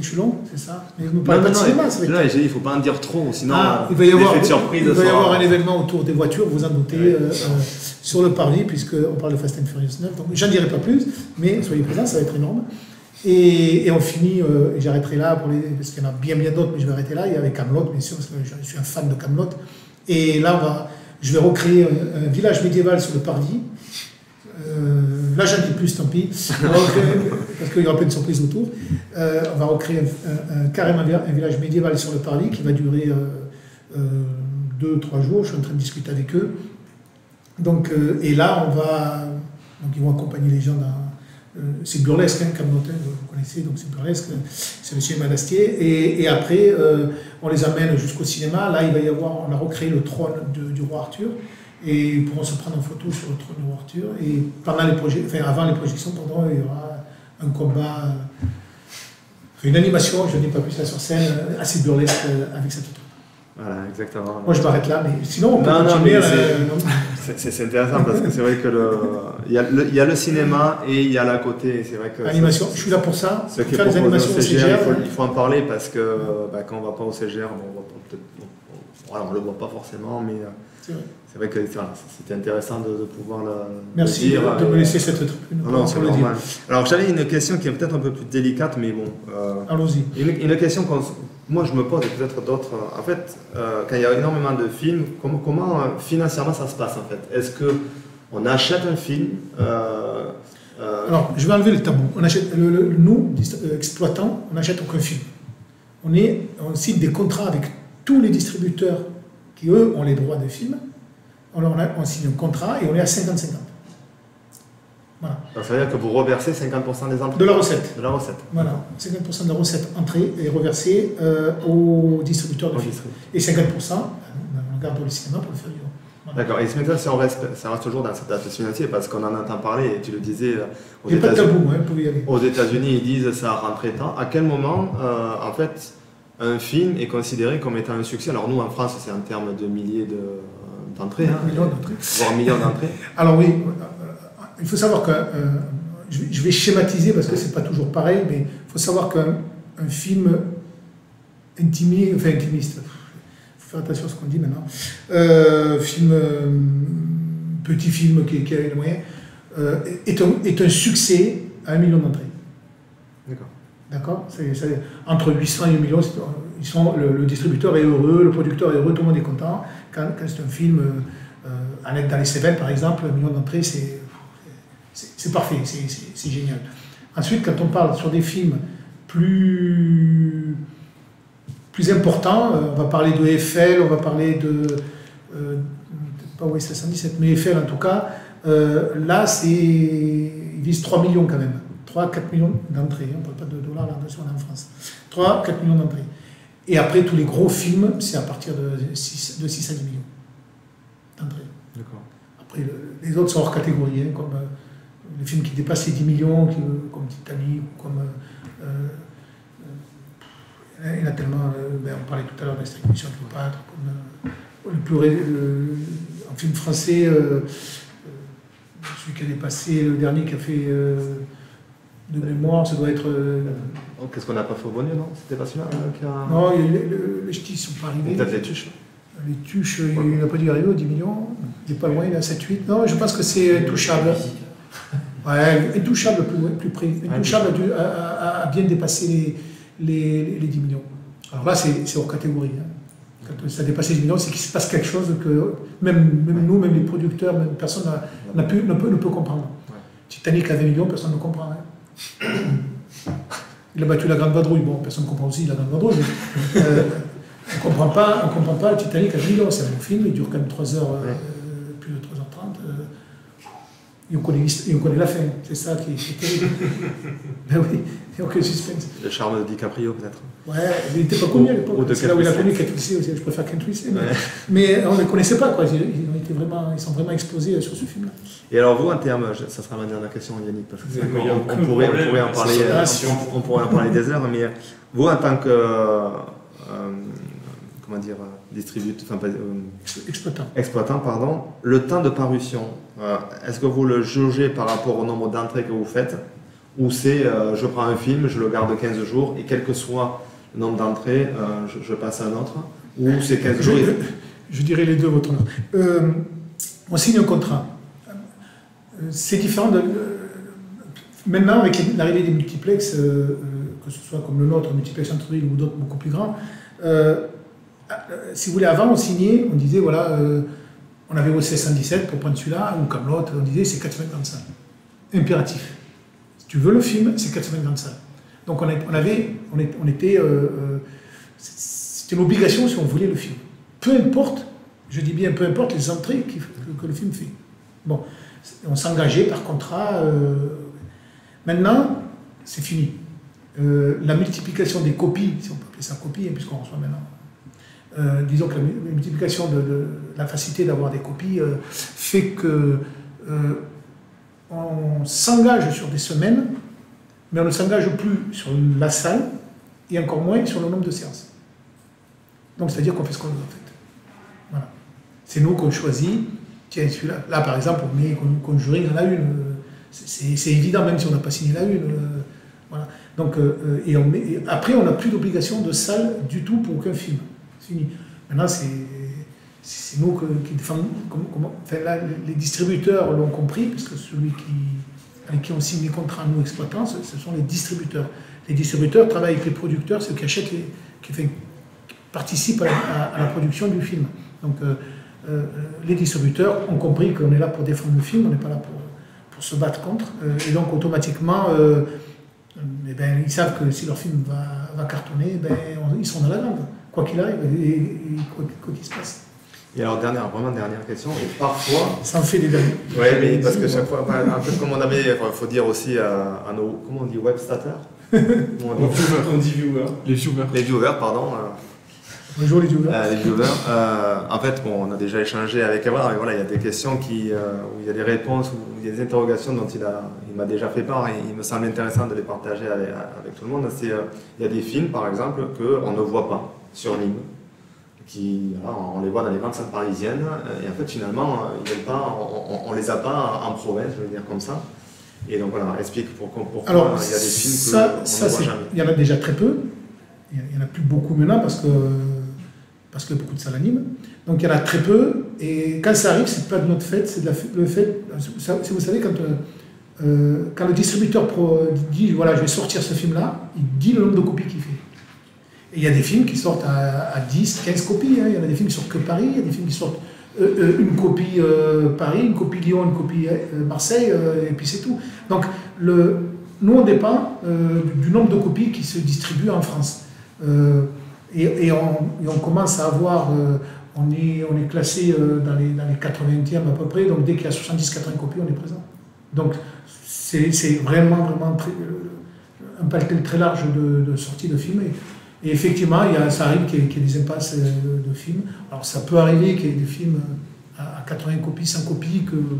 Je suis long, c'est ça. Mais vous ne parlez pas de cinéma, c'est vrai. Il ne faut pas en dire trop, sinon ah, il va y avoir, surprise, il va y avoir un événement autour des voitures, vous en doutez, oui. euh, euh, sur le parvis, puisqu'on parle de Fast and Furious neuf. Donc j'en dirai pas plus, mais soyez présents, ça va être énorme. Et, et on finit, euh, et j'arrêterai là, pour les, parce qu'il y en a bien bien d'autres, mais je vais arrêter là. Il y avait Kaamelott, bien sûr, parce que je suis un fan de Kaamelott. Et là, on va, je vais recréer un, un village médiéval sur le parvis. Euh, là, j'en dis plus, tant pis, recréer, parce qu'il y aura plein de surprises autour. Euh, on va recréer un, un, un, carrément un village médiéval sur le parvis qui va durer euh, euh, deux, trois jours. Je suis en train de discuter avec eux. Donc, euh, et là, on va, donc ils vont accompagner les gens dans. Euh, c'est burlesque, hein, Kaamelott, vous connaissez, donc c'est burlesque, c'est le cinéma d'Astier. Et, et après, euh, on les amène jusqu'au cinéma. Là, il va y avoir, on a recréé le trône de, du roi Arthur. Et ils pourront se prendre en photo sur le trône de Arthur. Et pendant les projets, enfin avant les projections, pendant, il y aura un combat, une animation, je n'ai pas plus ça sur scène, assez burlesque avec cette photo. Voilà, exactement. Moi, je m'arrête là, mais sinon, on peut non, continuer. C'est euh, intéressant parce que c'est vrai que le il y, y a le cinéma et il y a l'à côté. C'est vrai que animation. Je suis là pour ça. Ce qui est proposé au C G R, C G R il, faut, il faut en parler parce que bah, quand on ne va pas au C G R, bon, on ne bon, le voit pas forcément, mais. C'est vrai que c'était intéressant de, de pouvoir le, Merci le dire. Merci de me laisser cette tribune. Non, non, c'est normal. Alors j'avais une question qui est peut-être un peu plus délicate, mais bon. Euh, Allons-y. Une, une question que moi je me pose et peut-être d'autres. En fait, euh, quand il y a énormément de films, comment, comment euh, financièrement ça se passe en fait? Est-ce qu'on achète un film euh, euh, Alors je vais enlever le tabou. On achète, le, le, nous, exploitants, on n'achète aucun film. On, est, on signe des contrats avec tous les distributeurs qui eux ont les droits de films. On, a, on signe un contrat et on est à cinquante cinquante. Voilà. Ça veut dire que vous reversez cinquante pour cent des entrées de la recette. De la recette. Voilà, cinquante pour cent de la recette entrée est reversée euh, aux distributeurs de films. Et cinquante pour cent, on garde le cinéma pour le faire vivre. Voilà. D'accord, et ce méthode, ça reste, reste toujours dans cette aspect financier parce qu'on en entend parler et tu le disais aux États-Unis. Hein, aux États-Unis, ils disent ça rentrait tant. À quel moment, euh, en fait, un film est considéré comme étant un succès? Alors nous, en France, c'est en termes de milliers de. d'entrée, hein, voire millions d'entrées. Alors oui, il faut savoir que, euh, je vais schématiser parce que c'est pas toujours pareil, mais il faut savoir qu'un film intimiste, enfin intimiste, il faut faire attention à ce qu'on dit maintenant, euh, film, euh, petit film qui, qui a les moyens, euh, est, un, est un succès à un million d'entrées. D'accord. D'accord, entre huit cents et un million, ils sont, le, le distributeur est heureux, le producteur est heureux, tout le monde est content. Quand, quand c'est un film, euh, euh, dans les Cévennes par exemple, un million d'entrées, c'est parfait, c'est génial. Ensuite, quand on parle sur des films plus, plus importants, euh, on va parler de Eiffel, on va parler de... Euh, de pas Ouest soixante-dix-sept, mais Eiffel en tout cas, euh, là, ils visent trois millions quand même. trois à quatre millions d'entrées, on ne parle pas de dollars là, si on est en France. trois à quatre millions d'entrées. Et après, tous les gros films, c'est à partir de six à dix millions d'entrées. D'accord. Après, le, les autres sont hors catégorie, hein, comme euh, les films qui dépassent les dix millions, qui, comme Titanic, comme. Euh, euh, il y en a tellement. Euh, ben, on parlait tout à l'heure de Mission Mission Cléopâtre, comme euh, le plus. Euh, en film français, euh, euh, celui qui a dépassé, le dernier qui a fait. Euh, De mémoire, ça doit être. Euh... Oh, qu'est-ce qu'on n'a pas fait au bonnet, non? C'était pas celui-là euh, a... Non, les, les, les ch'tis ne sont pas arrivés. Peut-être les tuches. Les tuches, ouais. Il n'a pas dû arriver aux dix millions. Il n'est pas loin, il est à sept huit. Non, je pense que c'est touchable. Ouais, intouchable plus, plus près. Intouchable a, dû, a, a, a bien dépassé les, les dix millions. Alors là, c'est hors catégorie. Hein. Quand ça dépasse les dix millions, c'est qu'il se passe quelque chose que même, même nous, même les producteurs, même personne n'a pu, ne peut, ne peut comprendre. Ouais. Titanic à vingt millions, personne ne comprend. Hein. Il a battu la Grande Vadrouille. Bon, personne ne comprend aussi la Grande Vadrouille. Mais, euh, on ne comprend pas, on comprend pas le Titanic à vingt millions. C'est un bon film, il dure quand même trois heures, euh, plus de trois heures trente. Euh, Et on, connaît, et on connaît la fin, c'est ça qui est terrible. Ben oui, il n'y a aucun suspense. Le charme de DiCaprio, peut-être. Ouais, il n'était pas connu à l'époque. C'est là où il a connu Cantwicé aussi, je préfère Cantwicé. Mais, ouais. mais on ne les connaissait pas, quoi. Ils, ils, ont été vraiment, ils sont vraiment explosés sur ce film-là. Et alors, vous, en termes, ça sera ma dernière question, Yannick, parce que c'est vrai qu'on on pourrait, on pourrait en parler, euh, on, on pourrait en parler des heures, mais vous, en tant que. Euh, euh, comment dire, distributeur, enfin, euh, exploitant. exploitant, pardon, le temps de parution, euh, est-ce que vous le jaugez par rapport au nombre d'entrées que vous faites, ou c'est euh, je prends un film, je le garde quinze jours, et quel que soit le nombre d'entrées, euh, je, je passe à un autre, ou c'est quinze jours je, et... je dirais les deux, votre nom. Euh, on signe un contrat. C'est différent de... Euh, maintenant, avec l'arrivée des multiplexes, euh, que ce soit comme le nôtre, multiplex centre-ville ou d'autres beaucoup plus grands, euh, si vous voulez, avant on signait, on disait voilà, euh, on avait au C cent dix-sept pour prendre celui-là, ou comme l'autre, on disait c'est quatre cents cinquante. Impératif. Si tu veux le film, c'est quatre cents cinquante. Donc on, a, on avait, on, est, on était, euh, c'était une obligation si on voulait le film. Peu importe, je dis bien peu importe les entrées qui, que, que le film fait. Bon, on s'engageait par contrat. Euh, maintenant, c'est fini. Euh, la multiplication des copies, si on peut appeler ça copie, hein, puisqu'on reçoit maintenant. Euh, disons que la multiplication de, de la facilité d'avoir des copies euh, fait que euh, on s'engage sur des semaines, mais on ne s'engage plus sur la salle et encore moins sur le nombre de séances. Donc c'est-à-dire qu'on fait ce qu'on veut en fait. Voilà. C'est nous qu'on choisit. Tiens, celui-là, là par exemple, on met Conjuring à la une. C'est évident même si on n'a pas signé la une. Euh, voilà. Donc euh, et on met, et après on n'a plus d'obligation de salle du tout pour aucun film. Fini. Maintenant, c'est nous qui défendons. Enfin, là, les distributeurs l'ont compris, puisque celui qui, avec qui on signe les contrats, nous exploitants, ce, ce sont les distributeurs. Les distributeurs travaillent avec les producteurs, ceux qui achètent, les, qui, enfin, qui participent à la, à, à la production du film. Donc, euh, euh, les distributeurs ont compris qu'on est là pour défendre le film, on n'est pas là pour, pour se battre contre. Euh, et donc, automatiquement, euh, eh ben, ils savent que si leur film va, va cartonner, ben, on, ils seront dans la langue. Quoi qu'il arrive et, et quoi, quoi qu'il se passe. Et alors, dernière, vraiment dernière question, et parfois... Ça en fait des derniers. Oui, mais parce que chaque fois, un peu comme on avait, il faut dire aussi à, à nos, comment on dit, webstaters on, on dit viewers. Les viewers. Les viewers, pardon. Bonjour les viewers. Euh, les viewers. Euh, en fait, bon, on a déjà échangé avec Evrard, mais voilà, il y a des questions qui, euh, où il y a des réponses, où il y a des interrogations dont il m'a il déjà fait part, et il me semble intéressant de les partager avec, avec tout le monde. C'est, euh, il y a des films, par exemple, qu'on ne voit pas sur Nîmes, qui, alors, on les voit dans les grandes salles parisiennes, et en fait finalement, ils viennent pas, on ne les a pas en province, je veux dire comme ça. Et donc voilà, explique pourquoi, pourquoi alors, il y a des films ça, que ça, on ne voit jamais. Il y en a déjà très peu, il n'y en a plus beaucoup maintenant parce que parce que beaucoup de salles à Nîmes, donc il y en a très peu, et quand ça arrive, c'est pas de notre fait, c'est le fait, si vous savez, quand, euh, quand le distributeur pro, dit voilà, je vais sortir ce film-là, il dit le nombre de copies qu'il fait. Et il y a des films qui sortent à, à dix, quinze copies. Hein. Il y en a des films qui sortent que Paris, il y a des films qui sortent euh, euh, une copie euh, Paris, une copie Lyon, une copie euh, Marseille, euh, et puis c'est tout. Donc, le, nous, on dépend euh, du, du nombre de copies qui se distribuent en France. Euh, et, et, on, et on commence à avoir... Euh, on, est, on est classé euh, dans, les, dans les quatre-vingtièmes à peu près, donc dès qu'il y a soixante-dix à quatre-vingts copies, on est présent. Donc, c'est vraiment, vraiment très, euh, un palais très large de, de sorties de films. Et, Et effectivement, il y a, ça arrive qu'il y, qu y ait des impasses de, de films. Alors ça peut arriver qu'il y ait des films à, à quatre-vingts copies, cent copies, que, euh,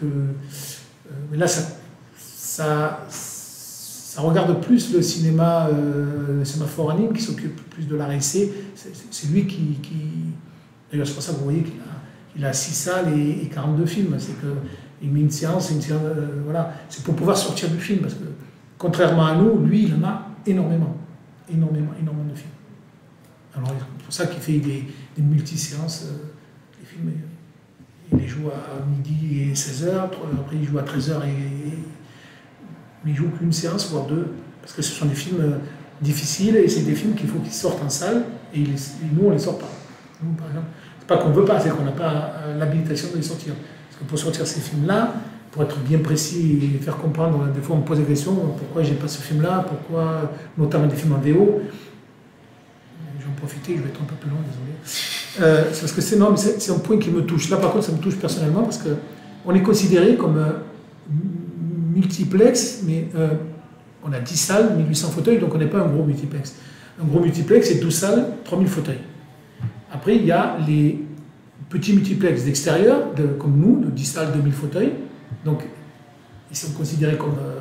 que, euh, mais là, ça, ça, ça regarde plus le cinéma, euh, le cinéma fort à Nîmes, qui s'occupe plus de l'art essai. C'est lui qui... qui... D'ailleurs, c'est pour ça que vous voyez qu'il a, a six salles et, et quarante-deux films. C'est qu'il met une séance, une séance... Euh, voilà. C'est pour pouvoir sortir du film, parce que contrairement à nous, lui, il en a énormément. Énormément, énormément de films. Alors, c'est pour ça qu'il fait des, des multi-séances. Euh, les films, il les joue à midi et seize heures, après il joue à treize heures, et, et, mais il joue qu'une séance, voire deux, parce que ce sont des films difficiles, et c'est des films qu'il faut qu'ils sortent en salle, et, ils, et nous, on ne les sort pas. Nous, par exemple, c'est pas qu'on ne veut pas, c'est qu'on n'a pas l'habilitation de les sortir. Parce que pour sortir ces films-là, pour être bien précis et faire comprendre, des fois on me pose des questions, pourquoi j'aime pas ce film-là, pourquoi, notamment des films en V O, j'en profite, je vais être un peu plus long, désolé. Euh, c'est parce que c'est énorme, c'est un point qui me touche. Là par contre ça me touche personnellement parce qu'on est considéré comme euh, multiplex, mais euh, on a dix salles, mille huit cents fauteuils, donc on n'est pas un gros multiplex. Un gros multiplex c'est douze salles, trois mille fauteuils. Après il y a les petits multiplex d'extérieur, de, comme nous, de dix salles, deux mille fauteuils. Donc, ils sont considérés comme euh,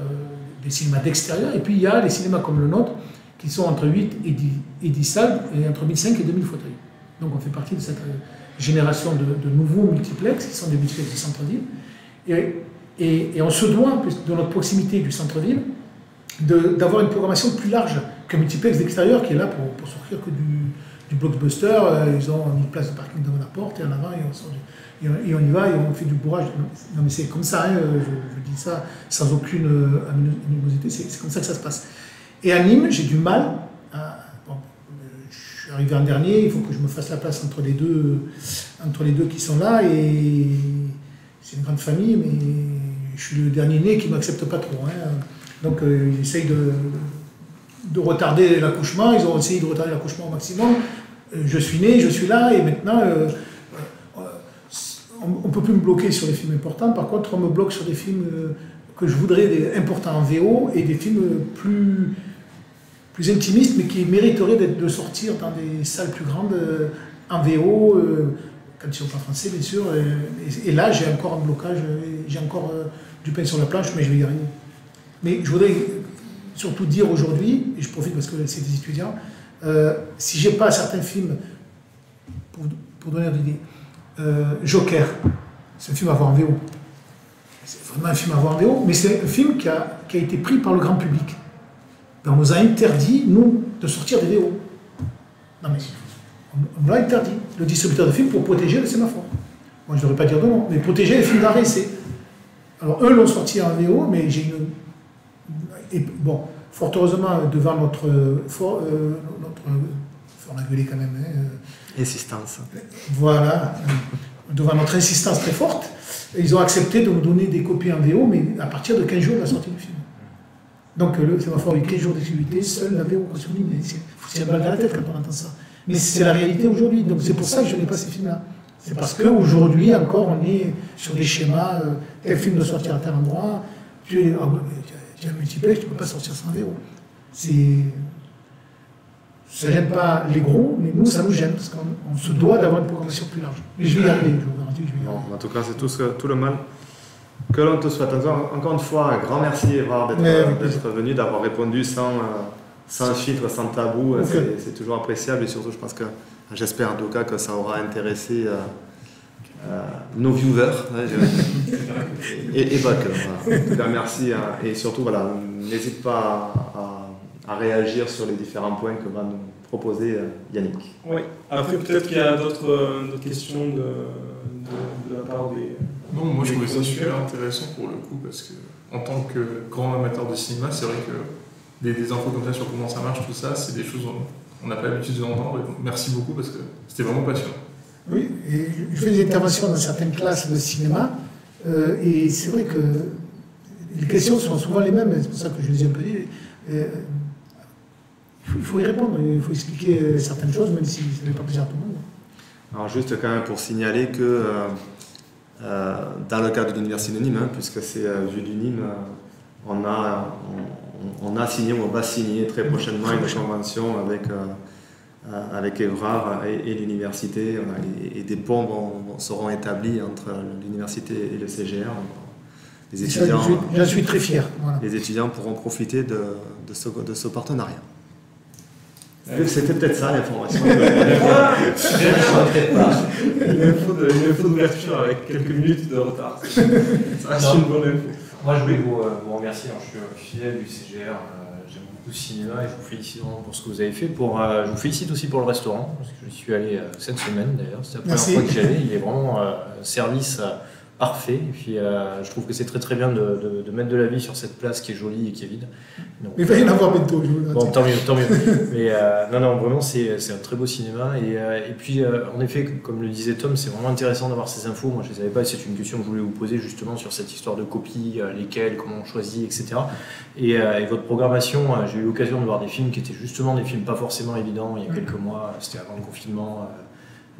des cinémas d'extérieur. Et puis, il y a les cinémas comme le nôtre, qui sont entre huit et dix, et dix salles, et entre mille cinq cents et deux mille fauteuils. Donc, on fait partie de cette euh, génération de, de nouveaux multiplex, qui sont des multiplex du centre-ville. Et, et, et on se doit, de notre proximité du centre-ville, d'avoir une programmation plus large qu'un multiplex d'extérieur, qui est là pour, pour sortir que du, du blockbuster. Euh, ils ont mis une place de parking devant la porte, et en avant, et on sort du... Et on y va et on fait du bourrage. Non mais c'est comme ça, hein, je, je dis ça sans aucune animosité, c'est comme ça que ça se passe. Et à Nîmes, j'ai du mal, à, bon, je suis arrivé en dernier, il faut que je me fasse la place entre les deux, entre les deux qui sont là, et c'est une grande famille, mais je suis le dernier né qui ne m'accepte pas trop. Hein. Donc euh, ils essayent de, de retarder l'accouchement, ils ont essayé de retarder l'accouchement au maximum, je suis né, je suis là, et maintenant... Euh, on ne peut plus me bloquer sur les films importants, par contre on me bloque sur des films que je voudrais des importants en V O et des films plus, plus intimistes mais qui mériteraient de sortir dans des salles plus grandes en V O, quand ils ne sont pas français bien sûr, et, et là j'ai encore un blocage, j'ai encore du pain sur la planche mais je vais y arriver. Mais je voudrais surtout dire aujourd'hui, et je profite parce que c'est des étudiants, euh, si je n'ai pas certains films, pour, pour donner une idée, Euh, Joker, c'est un film à voir en V O. C'est vraiment un film à voir en V O, mais c'est un film qui a, qui a été pris par le grand public. Et on nous a interdit, nous, de sortir des V O. Non mais, on nous l'a interdit, le distributeur de films, pour protéger le sémaphore. Moi, je ne devrais pas dire de non, mais protéger les films d'arrêt, c'est... Alors, eux l'ont sorti en V O, mais j'ai une... Et, bon, fort heureusement, devant notre... For, euh, notre on a gueulé quand même... Hein, insistance. Voilà, devant notre insistance très forte, ils ont accepté de nous donner des copies en V O, mais à partir de quinze jours de la sortie du film. Donc le sémaphore a eu quinze jours d'activité, seul la V O sur l'île. C'est une balle dans la tête quand on entend ça. Mais c'est la réalité aujourd'hui, donc c'est pour ça que je n'ai pas ces films-là. C'est parce qu'aujourd'hui encore on est sur des schémas, euh, tel film doit sortir à tel endroit, tu es un multiplex, tu ne peux pas sortir sans V O. C'est... Ça ne gêne pas les gros, mais nous, ça nous gêne, parce qu'on se doit d'avoir une programmation plus large. Mais je vais y arriver, je vous garantis, je vais y arriver. En tout cas, c'est tout, ce, tout le mal que l'on te souhaite. Encore, encore une fois, un grand merci, Evrard, d'être venu, d'avoir répondu sans, sans filtre, sans tabou. Okay. C'est toujours appréciable, et surtout, je pense que, j'espère en tout cas, que ça aura intéressé euh, euh, nos viewers. et, et pas que. Voilà. En tout cas, merci, et surtout, voilà, n'hésite pas à, à à réagir sur les différents points que va nous proposer Yannick. Oui, après peut-être qu'il y a d'autres euh, questions de, de, de la part des... Non, moi je trouvais ça super intéressant pour le coup, parce que en tant que grand amateur de cinéma, c'est vrai que des, des infos comme ça sur comment ça marche, tout ça, c'est des choses qu'on n'a pas l'habitude d'entendre. Merci beaucoup, parce que c'était vraiment passionnant. Oui, et je fais des interventions dans certaines classes de cinéma, euh, et c'est vrai que les questions sont souvent les mêmes, c'est pour ça que je les ai un peu dit. Euh, Il faut y répondre, il faut expliquer certaines choses, même si ça n'est pas plaisir à tout le monde. Alors juste quand même pour signaler que euh, euh, dans le cadre de l'Université de Nîmes, hein, puisque c'est euh, Vue du Nîmes, euh, on, a, on, on a signé, on va signer très prochainement oui, une convention avec, euh, avec Evrard et, et l'Université, et, et des ponts vont, seront établis entre l'Université et le C G R. Les étudiants, j'en suis très fier. Voilà. Les étudiants pourront profiter de, de, ce, de ce partenariat. C'était peut-être ça l'information. L'info d'ouverture avec quelques minutes de retard. Ça reste une bonne info. Moi je voulais vous, euh, vous remercier. Alors, je suis fidèle du C G R, euh, j'aime beaucoup le cinéma et je vous félicite vraiment pour ce que vous avez fait. Pour, euh, je vous félicite aussi pour le restaurant, parce que je suis allé euh, cette semaine d'ailleurs. C'était la première Merci. fois que j'allais. Il est vraiment euh, service. Euh, parfait. Et puis, euh, je trouve que c'est très très bien de, de, de mettre de la vie sur cette place qui est jolie et qui est vide. Donc, mais il va y en avoir bientôt. Bon, tant mieux, tant mieux. Mais euh, non, non, vraiment, c'est un très beau cinéma. Et, euh, et puis, euh, en effet, comme le disait Tom, c'est vraiment intéressant d'avoir ces infos. Moi, je ne savais pas, c'est une question que je voulais vous poser justement sur cette histoire de copies, euh, lesquelles, comment on choisit, et cetera. Et, euh, et votre programmation, euh, j'ai eu l'occasion de voir des films qui étaient justement des films pas forcément évidents il y a quelques mois, c'était avant le confinement. Euh,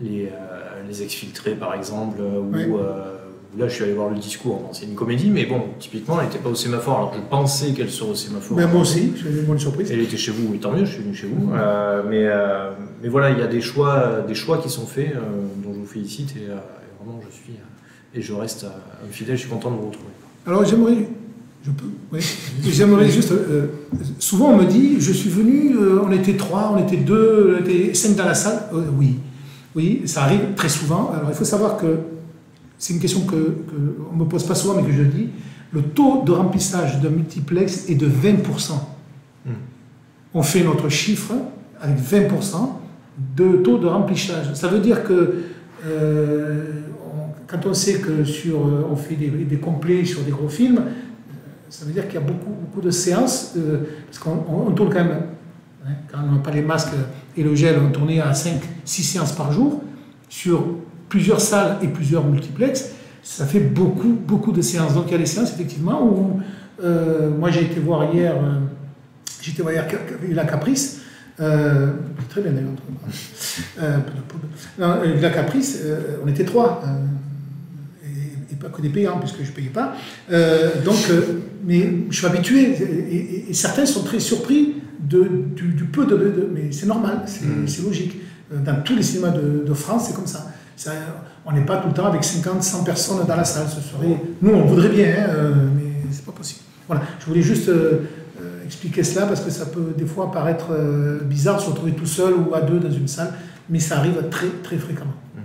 Les, euh, les Exfiltrés par exemple, où oui. euh, là je suis allé voir le discours, c'est une comédie, mais bon, typiquement elle n'était pas au sémaphore, alors je pensais qu'elle serait au sémaphore. Mais moi aussi, j'ai eu une bonne surprise. Elle était chez vous, et tant mieux, je suis venu chez vous. Euh, mais, euh, mais voilà, il y a des choix, des choix qui sont faits, euh, dont je vous félicite, et, euh, et vraiment je suis, et je reste euh, fidèle, je suis content de vous retrouver. Alors j'aimerais, je peux, oui, j'aimerais juste, euh, souvent on me dit, je suis venu, euh, on était trois, on était deux, on était cinq dans la salle, euh, oui. Oui, ça arrive très souvent. Alors il faut savoir que, c'est une question qu'on que ne me pose pas souvent, mais que je dis, le taux de remplissage d'un multiplex est de vingt pour cent. Mmh. On fait notre chiffre avec vingt pour cent de taux de remplissage. Ça veut dire que, euh, on, quand on sait que sur, on fait des, des complets sur des gros films, ça veut dire qu'il y a beaucoup, beaucoup de séances, euh, parce qu'on tourne quand même... Quand on n'a pas les masques et le gel, on tournait à cinq six séances par jour, sur plusieurs salles et plusieurs multiplexes, ça fait beaucoup, beaucoup de séances. Donc il y a des séances, effectivement, où euh, moi j'ai été voir hier, euh, j'ai été voir hier La Caprice, euh, très bien d'ailleurs, euh, non, La Caprice, euh, on était trois, euh, et, et pas que des payants, puisque je ne payais pas. Euh, donc, euh, mais je suis habitué, et, et, et certains sont très surpris. De, du, du peu de, de, de mais c'est normal, c'est mmh. logique. Dans tous les cinémas de, de France, c'est comme ça. ça on n'est pas tout le temps avec cinquante cent personnes dans la salle. Ce serait, nous, on voudrait bien, hein, euh, mais c'est pas possible. Voilà, je voulais juste euh, euh, expliquer cela parce que ça peut des fois paraître euh, bizarre de se retrouver tout seul ou à deux dans une salle, mais ça arrive très très fréquemment. Mmh.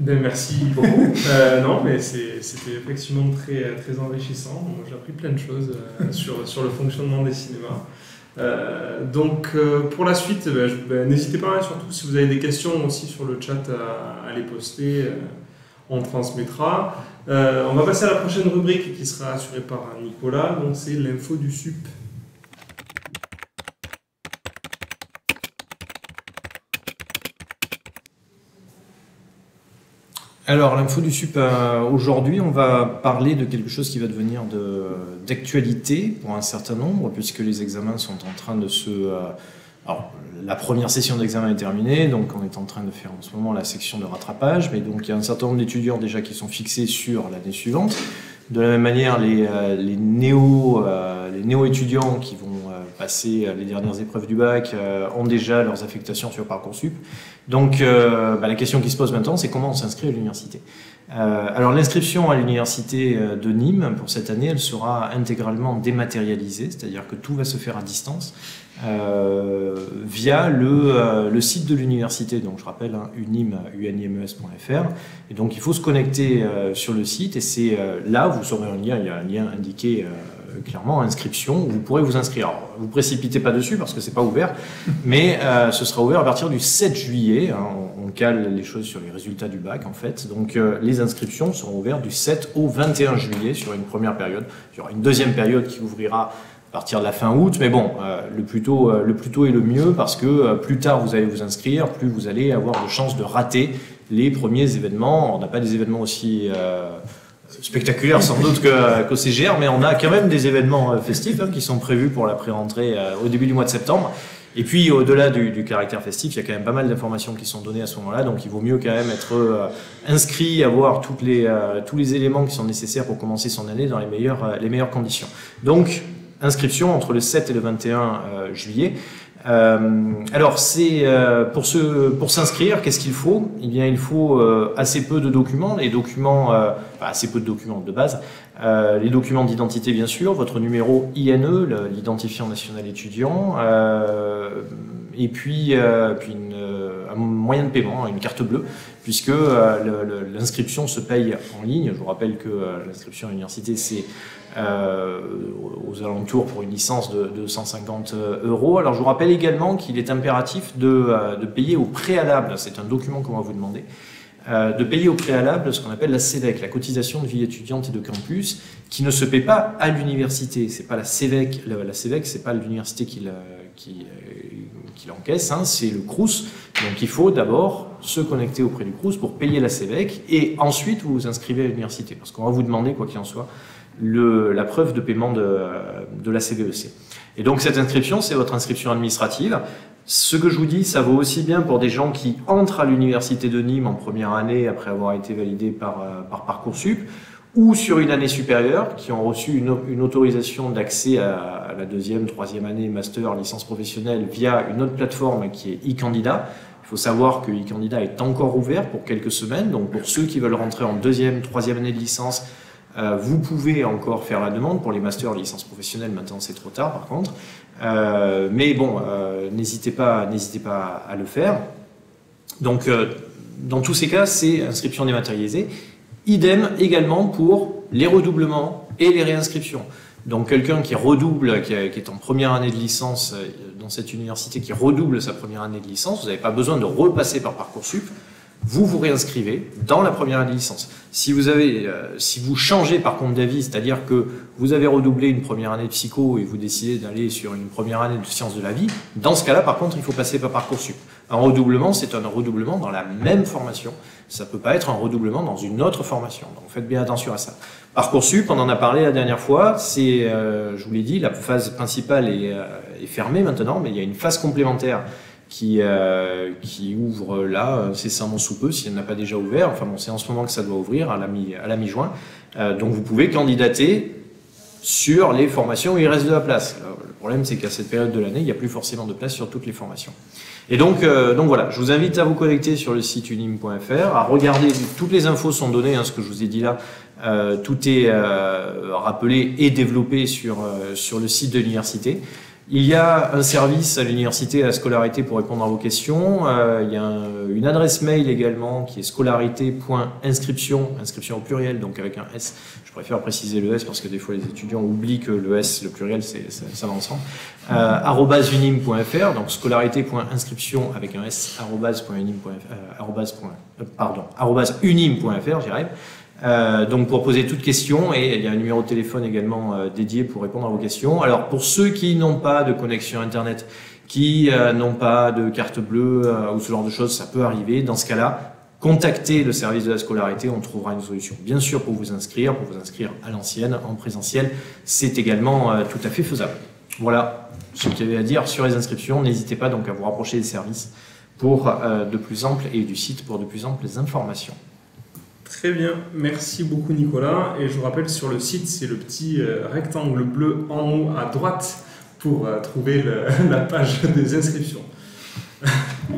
Ben, merci beaucoup. euh, non, mais c'est. C'était effectivement très, très enrichissant. J'ai appris plein de choses euh, sur, sur le fonctionnement des cinémas. Euh, donc euh, pour la suite, bah, bah, n'hésitez pas, surtout si vous avez des questions aussi sur le chat à, à les poster, euh, on transmettra. Euh, on va passer à la prochaine rubrique qui sera assurée par Nicolas, donc c'est l'info du S U P. Alors, l'info du S U P, aujourd'hui, on va parler de quelque chose qui va devenir d'actualité de, pour un certain nombre, puisque les examens sont en train de se... Euh, alors, la première session d'examen est terminée, donc on est en train de faire en ce moment la section de rattrapage, mais donc il y a un certain nombre d'étudiants déjà qui sont fixés sur l'année suivante. De la même manière, les, euh, les néo, euh, les néo-étudiants qui vont euh, passer les dernières épreuves du bac euh, ont déjà leurs affectations sur Parcoursup. Donc euh, bah, la question qui se pose maintenant, c'est comment on s'inscrit à l'université. Euh, alors l'inscription à l'université de Nîmes pour cette année, elle sera intégralement dématérialisée, c'est-à-dire que tout va se faire à distance euh, via le, euh, le site de l'université. Donc je rappelle, hein, unim point f r. Et donc il faut se connecter euh, sur le site et c'est euh, là, vous saurez un lien, il y a un lien indiqué euh, clairement, inscription, où vous pourrez vous inscrire. Alors, vous ne vous précipitez pas dessus parce que ce n'est pas ouvert, mais euh, ce sera ouvert à partir du sept juillet, hein, on, on cale les choses sur les résultats du bac en fait, donc euh, les inscriptions seront ouvertes du sept au vingt et un juillet sur une première période. Il y aura une deuxième période qui ouvrira à partir de la fin août, mais bon, euh, le, plus tôt, euh, le plus tôt est le mieux parce que euh, plus tard vous allez vous inscrire, plus vous allez avoir de chances de rater les premiers événements. On n'a pas des événements aussi... Euh, spectaculaire sans doute qu'au C G R, mais on a quand même des événements festifs hein, qui sont prévus pour la pré-rentrée euh, au début du mois de septembre. Et puis au-delà du, du caractère festif, il y a quand même pas mal d'informations qui sont données à ce moment-là, donc il vaut mieux quand même être euh, inscrit, avoir toutes les, euh, tous les éléments qui sont nécessaires pour commencer son année dans les meilleures, euh, les meilleures conditions. Donc inscription entre le sept et le vingt et un euh, juillet. Euh, alors c'est euh, pour se pour s'inscrire, qu'est-ce qu'il faut? Eh bien, il faut euh, assez peu de documents, les documents, euh, enfin, assez peu de documents de base, euh, les documents d'identité bien sûr, votre numéro I N E, l'identifiant national étudiant, euh, et puis euh, puis une, euh, un moyen de paiement, une carte bleue, puisque euh, l'inscription se paye en ligne. Je vous rappelle que euh, l'inscription à l'université c'est Euh, aux alentours pour une licence de, de cent cinquante euros. Alors je vous rappelle également qu'il est impératif de, de payer au préalable, c'est un document qu'on va vous demander, euh, de payer au préalable ce qu'on appelle la C V E C, la cotisation de vie étudiante et de campus, qui ne se paie pas à l'université. C'est pas la C V E C, la, la C V E C, c'est pas l'université qui la, qui, euh, qui l'encaisse, hein, c'est le crous. Donc il faut d'abord se connecter auprès du crous pour payer la C V E C, et ensuite vous vous inscrivez à l'université, parce qu'on va vous demander, quoi qu'il en soit, le, la preuve de paiement de, de la C V E C. Et donc cette inscription, c'est votre inscription administrative. Ce que je vous dis, ça vaut aussi bien pour des gens qui entrent à l'université de Nîmes en première année après avoir été validés par, par Parcoursup, ou sur une année supérieure, qui ont reçu une, une autorisation d'accès à la deuxième, troisième année, master, licence professionnelle, via une autre plateforme qui est e-candidat. Il faut savoir que e-candidat est encore ouvert pour quelques semaines, donc pour ceux qui veulent rentrer en deuxième, troisième année de licence, Euh, vous pouvez encore faire la demande. Pour les masters, licences professionnelles, maintenant c'est trop tard par contre. Euh, mais bon, euh, n'hésitez pas, n'hésitez pas à le faire. Donc, euh, dans tous ces cas, c'est inscription dématérialisée. Idem également pour les redoublements et les réinscriptions. Donc, quelqu'un qui redouble, qui, a, qui est en première année de licence dans cette université, qui redouble sa première année de licence, vous n'avez pas besoin de repasser par Parcoursup. Vous vous réinscrivez dans la première année de licence. Si vous avez, euh, si vous changez par contre d'avis, c'est-à-dire que vous avez redoublé une première année de psycho et vous décidez d'aller sur une première année de sciences de la vie, dans ce cas-là, par contre, il faut passer par Parcoursup. Un redoublement, c'est un redoublement dans la même formation. Ça peut pas être un redoublement dans une autre formation. Donc faites bien attention à ça. Parcoursup, on en a parlé la dernière fois. C'est, euh, je vous l'ai dit, la phase principale est, euh, est fermée maintenant, mais il y a une phase complémentaire Qui, euh, qui ouvre là, c'est incessamment sous peu, si elle n'a pas déjà ouvert. Enfin bon, c'est en ce moment que ça doit ouvrir, à la mi-juin. Euh, donc vous pouvez candidater sur les formations où il reste de la place. Alors, le problème, c'est qu'à cette période de l'année, il n'y a plus forcément de place sur toutes les formations. Et donc, euh, donc voilà, je vous invite à vous connecter sur le site unim point F R, à regarder, toutes les infos sont données, hein, ce que je vous ai dit là, euh, tout est euh, rappelé et développé sur, euh, sur le site de l'université. Il y a un service à l'université à la scolarité pour répondre à vos questions. Euh, il y a un, une adresse mail également qui est scolarité point inscription, inscription au pluriel, donc avec un S. Je préfère préciser le S parce que des fois les étudiants oublient que le S, le pluriel, c'est, ça, ça va ensemble. Euh, arobase unim point F R, donc scolarité point inscription avec un S, arobase unim point F R, j'irai. Euh, donc pour poser toutes questions, et il y a un numéro de téléphone également euh, dédié pour répondre à vos questions. Alors pour ceux qui n'ont pas de connexion internet, qui euh, n'ont pas de carte bleue euh, ou ce genre de choses, ça peut arriver. Dans ce cas-là, contactez le service de la scolarité, on trouvera une solution. Bien sûr, pour vous inscrire, pour vous inscrire à l'ancienne, en présentiel, c'est également euh, tout à fait faisable. Voilà ce qu'il y avait à dire sur les inscriptions. N'hésitez pas donc à vous rapprocher des services pour euh, de plus amples, et du site pour de plus amples informations. Très bien, merci beaucoup Nicolas, et je vous rappelle, sur le site, c'est le petit rectangle bleu en haut à droite pour trouver le, la page des inscriptions.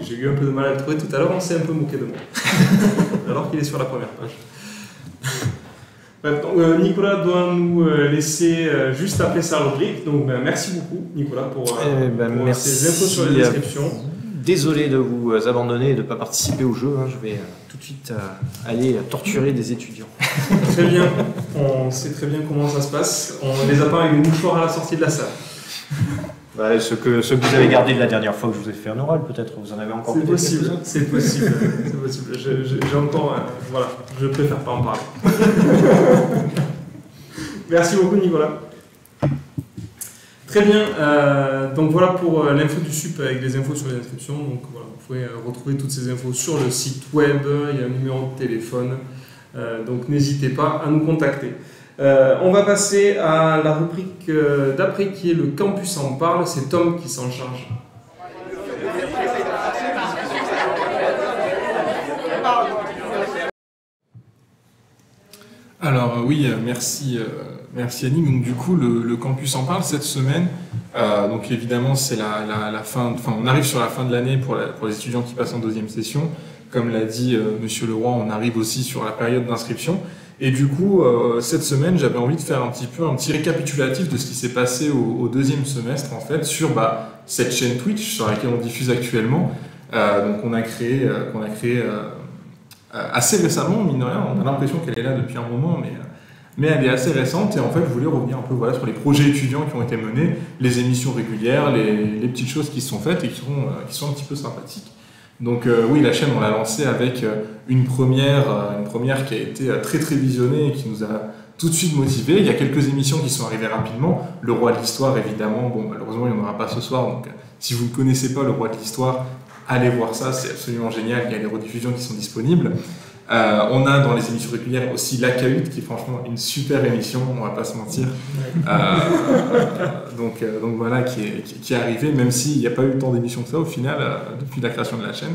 J'ai eu un peu de mal à le trouver tout à l'heure, on s'est un peu moqué de moi, alors qu'il est sur la première page. Bref, donc, Nicolas doit nous laisser juste après sa rubrique, donc ben, merci beaucoup Nicolas pour, eh ben, pour merci ces infos sur les inscriptions. Désolé de vous abandonner et de ne pas participer au jeu. Hein. Je vais euh, tout de suite euh, aller torturer des étudiants. Très bien. On sait très bien comment ça se passe. On les a pas avec des mouchoirs à la sortie de la salle. Bah, ce, que, ce que vous avez gardé de la dernière fois que je vous ai fait un oral, peut-être. Vous en avez encore peut-être quelques-uns. C'est possible. C'est possible. J'ai encore... Euh, voilà. Je préfère pas en parler. Merci beaucoup, Nicolas. Très bien, euh, donc voilà pour euh, l'info du S U P avec des infos sur les inscriptions. Donc voilà, vous pouvez euh, retrouver toutes ces infos sur le site web, il y a un numéro de téléphone, euh, donc n'hésitez pas à nous contacter. Euh, on va passer à la rubrique euh, d'après qui est le Campus en parle, c'est Tom qui s'en charge. Alors euh, oui, euh, merci. Euh... Merci Annie. Donc du coup, le, le campus en parle cette semaine. Euh, donc évidemment, c'est la, la, la fin. Enfin, on arrive sur la fin de l'année pour, la, pour les étudiants qui passent en deuxième session. Comme l'a dit euh, Monsieur Leroy, on arrive aussi sur la période d'inscription. Et du coup, euh, cette semaine, j'avais envie de faire un petit peu un petit récapitulatif de ce qui s'est passé au, au deuxième semestre en fait sur bah, cette chaîne Twitch sur laquelle on diffuse actuellement. Euh, donc on a créé, euh, qu'on a créé euh, assez récemment, mine de rien. On a l'impression qu'elle est là depuis un moment, mais euh, mais elle est assez récente, et en fait je voulais revenir un peu voilà, sur les projets étudiants qui ont été menés, les émissions régulières, les, les petites choses qui se sont faites et qui sont, euh, qui sont un petit peu sympathiques. Donc euh, oui, la chaîne, on l'a lancée avec une première, une première qui a été très très visionnée et qui nous a tout de suite motivés. Il y a quelques émissions qui sont arrivées rapidement. Le Roi de l'Histoire, évidemment, bon, malheureusement, il n'y en aura pas ce soir. Donc si vous ne connaissez pas Le Roi de l'Histoire, allez voir ça, c'est absolument génial. Il y a les rediffusions qui sont disponibles. Euh, on a dans les émissions régulières aussi La Cahute, qui est franchement une super émission, on va pas se mentir. Euh, donc, euh, donc voilà, qui est, qui, qui est arrivée, même s'il n'y a pas eu tant d'émissions que ça au final, euh, depuis la création de la chaîne.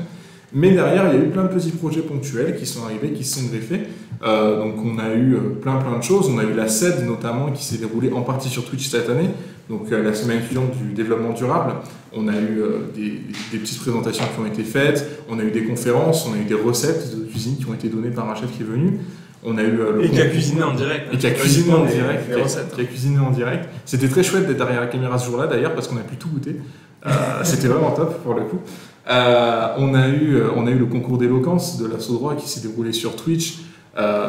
Mais derrière, il y a eu plein de petits projets ponctuels qui sont arrivés, qui se sont greffés. Euh, donc on a eu plein plein de choses. On a eu la C E D notamment, qui s'est déroulée en partie sur Twitch cette année. Donc euh, la semaine suivante du développement durable, on a eu euh, des, des petites présentations qui ont été faites, on a eu des conférences, on a eu des recettes de cuisine qui ont été données par un chef qui est venu. On a eu, euh, le et qui a cuisiné en direct. Hein. Et qui a cuisiné en direct. Les, les recettes. Qui a cuisiné en direct. C'était très chouette d'être derrière la caméra ce jour-là d'ailleurs, parce qu'on a pu tout goûter. Euh, C'était vraiment top pour le coup. Euh, on, a eu, on a eu le concours d'éloquence de l'Assaut Droit qui s'est déroulé sur Twitch. Euh,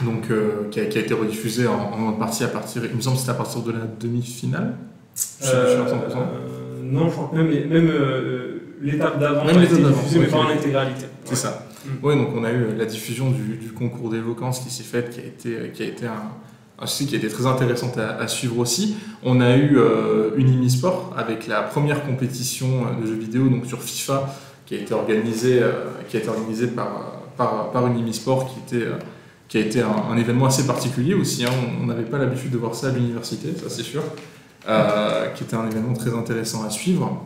donc euh, qui, a, qui a été rediffusé en, en partie à partir, il me semble que c'était à partir de la demi-finale. Je sais euh, plus, je suis à cent pour cent. Euh, non, je crois que même, même euh, l'étape d'avant a été diffusée, mais pas en intégralité. C'est ouais. ça. Mmh. Oui, donc on a eu la diffusion du, du concours d'éloquence qui s'est faite, qui a été, qui a été un, un sujet qui a été très intéressant à, à suivre aussi. On a eu euh, une Unisport avec la première compétition de jeux vidéo donc sur FIFA qui a été organisée, euh, qui a été organisée par, par, par une Unisport qui était... Euh, qui a été un, un événement assez particulier aussi, hein. On n'avait pas l'habitude de voir ça à l'université, ça c'est sûr, euh, qui était un événement très intéressant à suivre.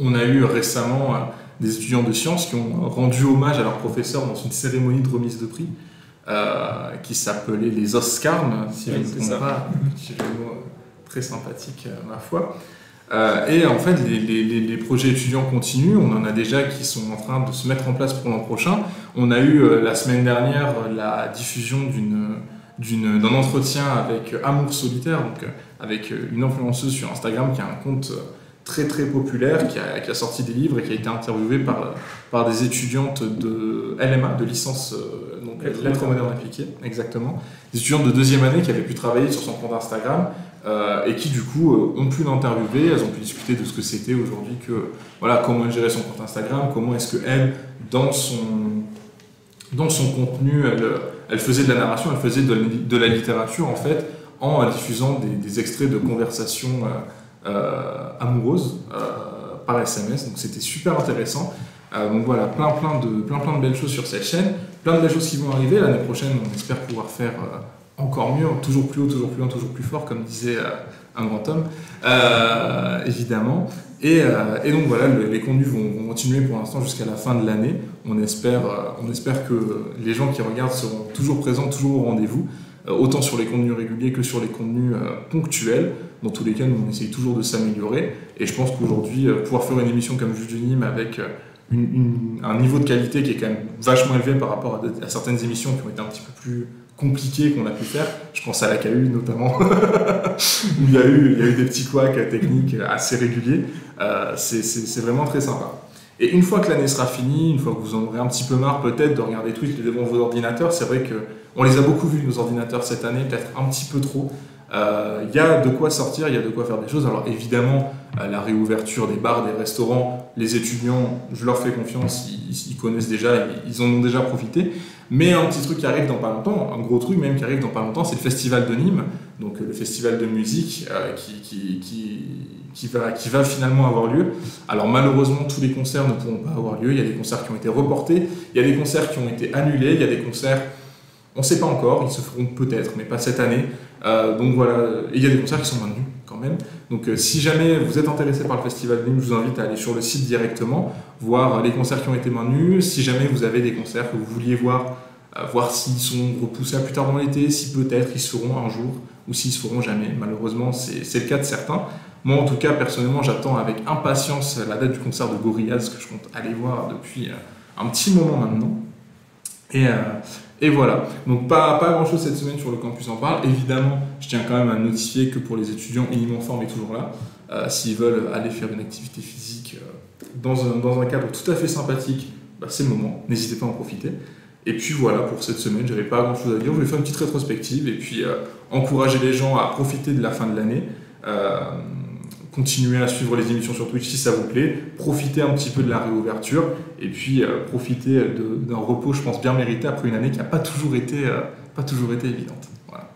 On a eu récemment euh, des étudiants de sciences qui ont rendu hommage à leurs professeurs dans une cérémonie de remise de prix, euh, qui s'appelait les Oscars, si je ne me trompe pas, petit mot très sympathique euh, ma foi. Euh, et en fait, les, les, les projets étudiants continuent, on en a déjà qui sont en train de se mettre en place pour l'an prochain. On a eu euh, la semaine dernière la diffusion d'un entretien avec Amour Solitaire, donc, avec une influenceuse sur Instagram qui a un compte très très populaire, qui a, qui a sorti des livres et qui a été interviewée par, par des étudiantes de L M A, de licence euh, donc, Lettres modernes appliquées, exactement, des étudiantes de deuxième année qui avaient pu travailler sur son compte Instagram. Euh, et qui du coup euh, ont pu l'interviewer, elles ont pu discuter de ce que c'était aujourd'hui, que voilà, comment elle gérait son compte Instagram, comment est-ce qu'elle, dans son, dans son contenu, elle, elle faisait de la narration, elle faisait de, de la littérature en fait, en diffusant des, des extraits de conversations euh, euh, amoureuses euh, par S M S, donc c'était super intéressant. Euh, donc voilà, plein plein, de, plein plein de belles choses sur cette chaîne, plein de belles choses qui vont arriver, l'année prochaine on espère pouvoir faire... Euh, encore mieux, toujours plus haut, toujours plus loin, toujours plus fort, comme disait euh, un grand homme, euh, évidemment. Et, euh, et donc voilà, le, les contenus vont, vont continuer pour l'instant jusqu'à la fin de l'année. On espère, euh, on espère que les gens qui regardent seront toujours présents, toujours au rendez-vous, euh, autant sur les contenus réguliers que sur les contenus euh, ponctuels. Dans tous les cas, nous on essaye toujours de s'améliorer. Et je pense qu'aujourd'hui, euh, pouvoir faire une émission comme Vue du Nîmes avec euh, une, une, un niveau de qualité qui est quand même vachement élevé par rapport à, de, à certaines émissions qui ont été un petit peu plus... compliqué qu'on a pu faire, je pense à la K U notamment, où il y a eu, il y a eu des petits couacs techniques assez réguliers, euh, c'est vraiment très sympa. Et une fois que l'année sera finie, une fois que vous en aurez un petit peu marre peut-être de regarder Twitch devant vos ordinateurs, c'est vrai qu'on les a beaucoup vus nos ordinateurs cette année, peut-être un petit peu trop, il euh, y a de quoi sortir, il y a de quoi faire des choses, alors évidemment la réouverture des bars, des restaurants, les étudiants, je leur fais confiance, ils, ils connaissent déjà, ils en ont déjà profité. Mais un petit truc qui arrive dans pas longtemps, un gros truc même qui arrive dans pas longtemps, c'est le festival de Nîmes, donc le festival de musique euh, qui, qui, qui, qui, va, qui va finalement avoir lieu. Alors malheureusement, tous les concerts ne pourront pas avoir lieu, il y a des concerts qui ont été reportés, il y a des concerts qui ont été annulés, il y a des concerts, on ne sait pas encore, ils se feront peut-être, mais pas cette année. Euh, donc voilà, et il y a des concerts qui sont maintenus quand même. Donc euh, si jamais vous êtes intéressé par le festival de Nîmes, je vous invite à aller sur le site directement, voir les concerts qui ont été maintenus. Si jamais vous avez des concerts que vous vouliez voir, euh, voir s'ils sont repoussés à plus tard dans l'été, si peut-être ils se feront un jour ou s'ils se feront jamais. Malheureusement, c'est le cas de certains. Moi en tout cas, personnellement, j'attends avec impatience la date du concert de Gorillaz que je compte aller voir depuis euh, un petit moment maintenant. Et, euh, et voilà, donc pas, pas grand chose cette semaine sur le campus en parle. Évidemment, je tiens quand même à notifier que pour les étudiants, Forme est toujours là. Euh, S'ils veulent aller faire une activité physique euh, dans, un, dans un cadre tout à fait sympathique, bah, c'est le moment, n'hésitez pas à en profiter. Et puis voilà, pour cette semaine, j'avais pas grand chose à dire, je vais faire une petite rétrospective et puis euh, encourager les gens à profiter de la fin de l'année. Euh, continuez à suivre les émissions sur Twitch si ça vous plaît, profitez un petit peu de la réouverture et puis euh, profitez d'un repos, je pense, bien mérité après une année qui n'a pas toujours été, euh, pas toujours été évidente. Voilà.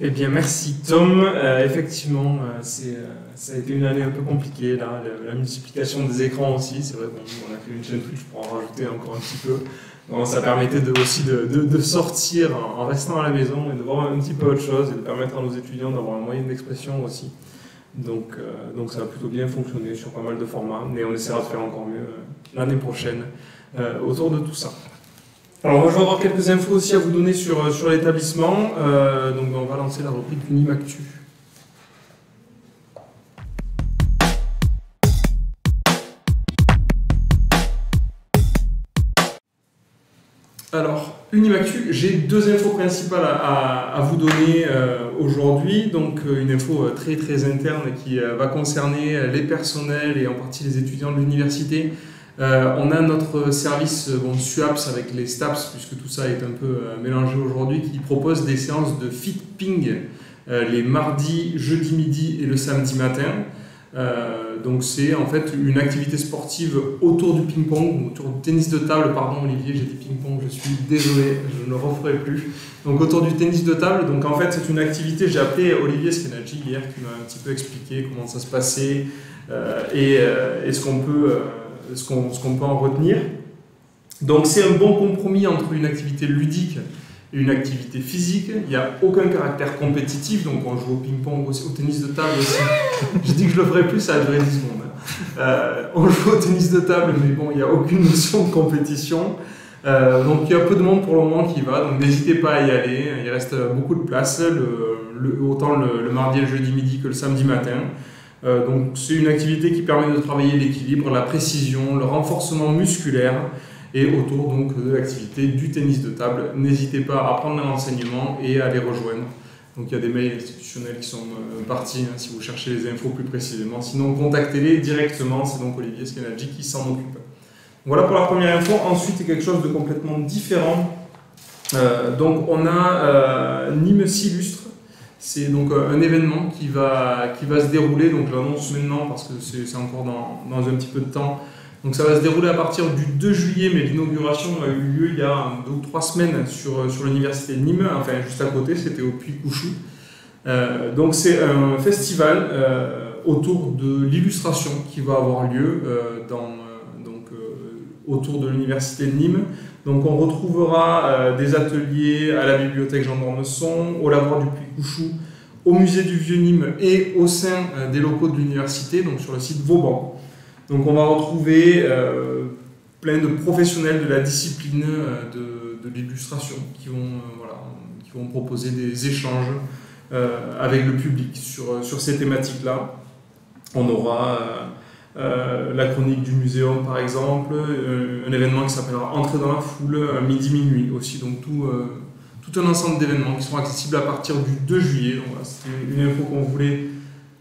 Eh bien, merci Tom. Euh, effectivement, euh, c'est... Euh... Ça a été une année un peu compliquée, là. La, la multiplication des écrans aussi, c'est vrai qu'on a créé une chaîne Twitch pour en rajouter encore un petit peu. Donc ça permettait de, aussi de, de, de sortir en, en restant à la maison et de voir un petit peu autre chose et de permettre à nos étudiants d'avoir un moyen d'expression aussi. Donc, euh, donc ça a plutôt bien fonctionné sur pas mal de formats, mais on essaiera de faire encore mieux euh, l'année prochaine euh, autour de tout ça. Alors moi je vais avoir quelques infos aussi à vous donner sur, sur l'établissement, euh, donc on va lancer la rubrique Nîmes Actu. Alors, Unimactu, j'ai deux infos principales à, à, à vous donner euh, aujourd'hui. Donc, une info euh, très très interne qui euh, va concerner les personnels et en partie les étudiants de l'université. Euh, on a notre service bon, SUAPS avec les STAPS, puisque tout ça est un peu euh, mélangé aujourd'hui, qui propose des séances de fit-ping euh, les mardis, jeudi midi et le samedi matin. Euh, donc c'est en fait une activité sportive autour du ping-pong, autour du tennis de table, pardon Olivier, j'ai dit ping-pong, je suis désolé, je ne referai plus. Donc autour du tennis de table, donc en fait c'est une activité, j'ai appelé Olivier Skenadji hier qui m'a un petit peu expliqué comment ça se passait euh, et, euh, et ce qu'on peut, euh, ce qu'on, ce qu'on peut en retenir. Donc c'est un bon compromis entre une activité ludique une activité physique, il n'y a aucun caractère compétitif, donc on joue au ping-pong, au tennis de table aussi. J'ai dit que je le ferais plus, ça a duré dix secondes. Euh, on joue au tennis de table, mais bon, il n'y a aucune notion de compétition. Euh, donc il y a peu de monde pour le moment qui va, donc n'hésitez pas à y aller, il reste beaucoup de place, le, le, autant le, le mardi et le jeudi midi que le samedi matin. Euh, donc c'est une activité qui permet de travailler l'équilibre, la précision, le renforcement musculaire, et autour donc de l'activité du tennis de table. N'hésitez pas à prendre un renseignement et à les rejoindre. Donc il y a des mails institutionnels qui sont partis hein, si vous cherchez les infos plus précisément. Sinon, contactez-les directement, c'est donc Olivier Skenadji qui s'en occupe. Voilà pour la première info. Ensuite, c'est quelque chose de complètement différent. Euh, donc on a euh, Nîmes s'illustre. C'est donc un événement qui va, qui va se dérouler. Donc je l'annonce maintenant parce que c'est encore dans, dans un petit peu de temps. Donc ça va se dérouler à partir du deux juillet, mais l'inauguration a eu lieu il y a deux ou trois semaines sur, sur l'université de Nîmes, enfin juste à côté, c'était au Puy-Couchou. Euh, donc c'est un festival euh, autour de l'illustration qui va avoir lieu euh, dans, euh, donc, euh, autour de l'université de Nîmes. Donc on retrouvera euh, des ateliers à la bibliothèque Jean-Dormeçon, au lavoir du Puy-Couchou, au musée du Vieux-Nîmes et au sein euh, des locaux de l'université, donc sur le site Vauban. Donc on va retrouver euh, plein de professionnels de la discipline de, de l'illustration qui, euh, voilà, qui vont proposer des échanges euh, avec le public sur, sur ces thématiques-là. On aura euh, euh, la chronique du muséum par exemple, euh, un événement qui s'appellera « Entrer dans la foule » à midi-minuit aussi. Donc tout, euh, tout un ensemble d'événements qui seront accessibles à partir du deux juillet. Donc voilà, c'était une info qu'on voulait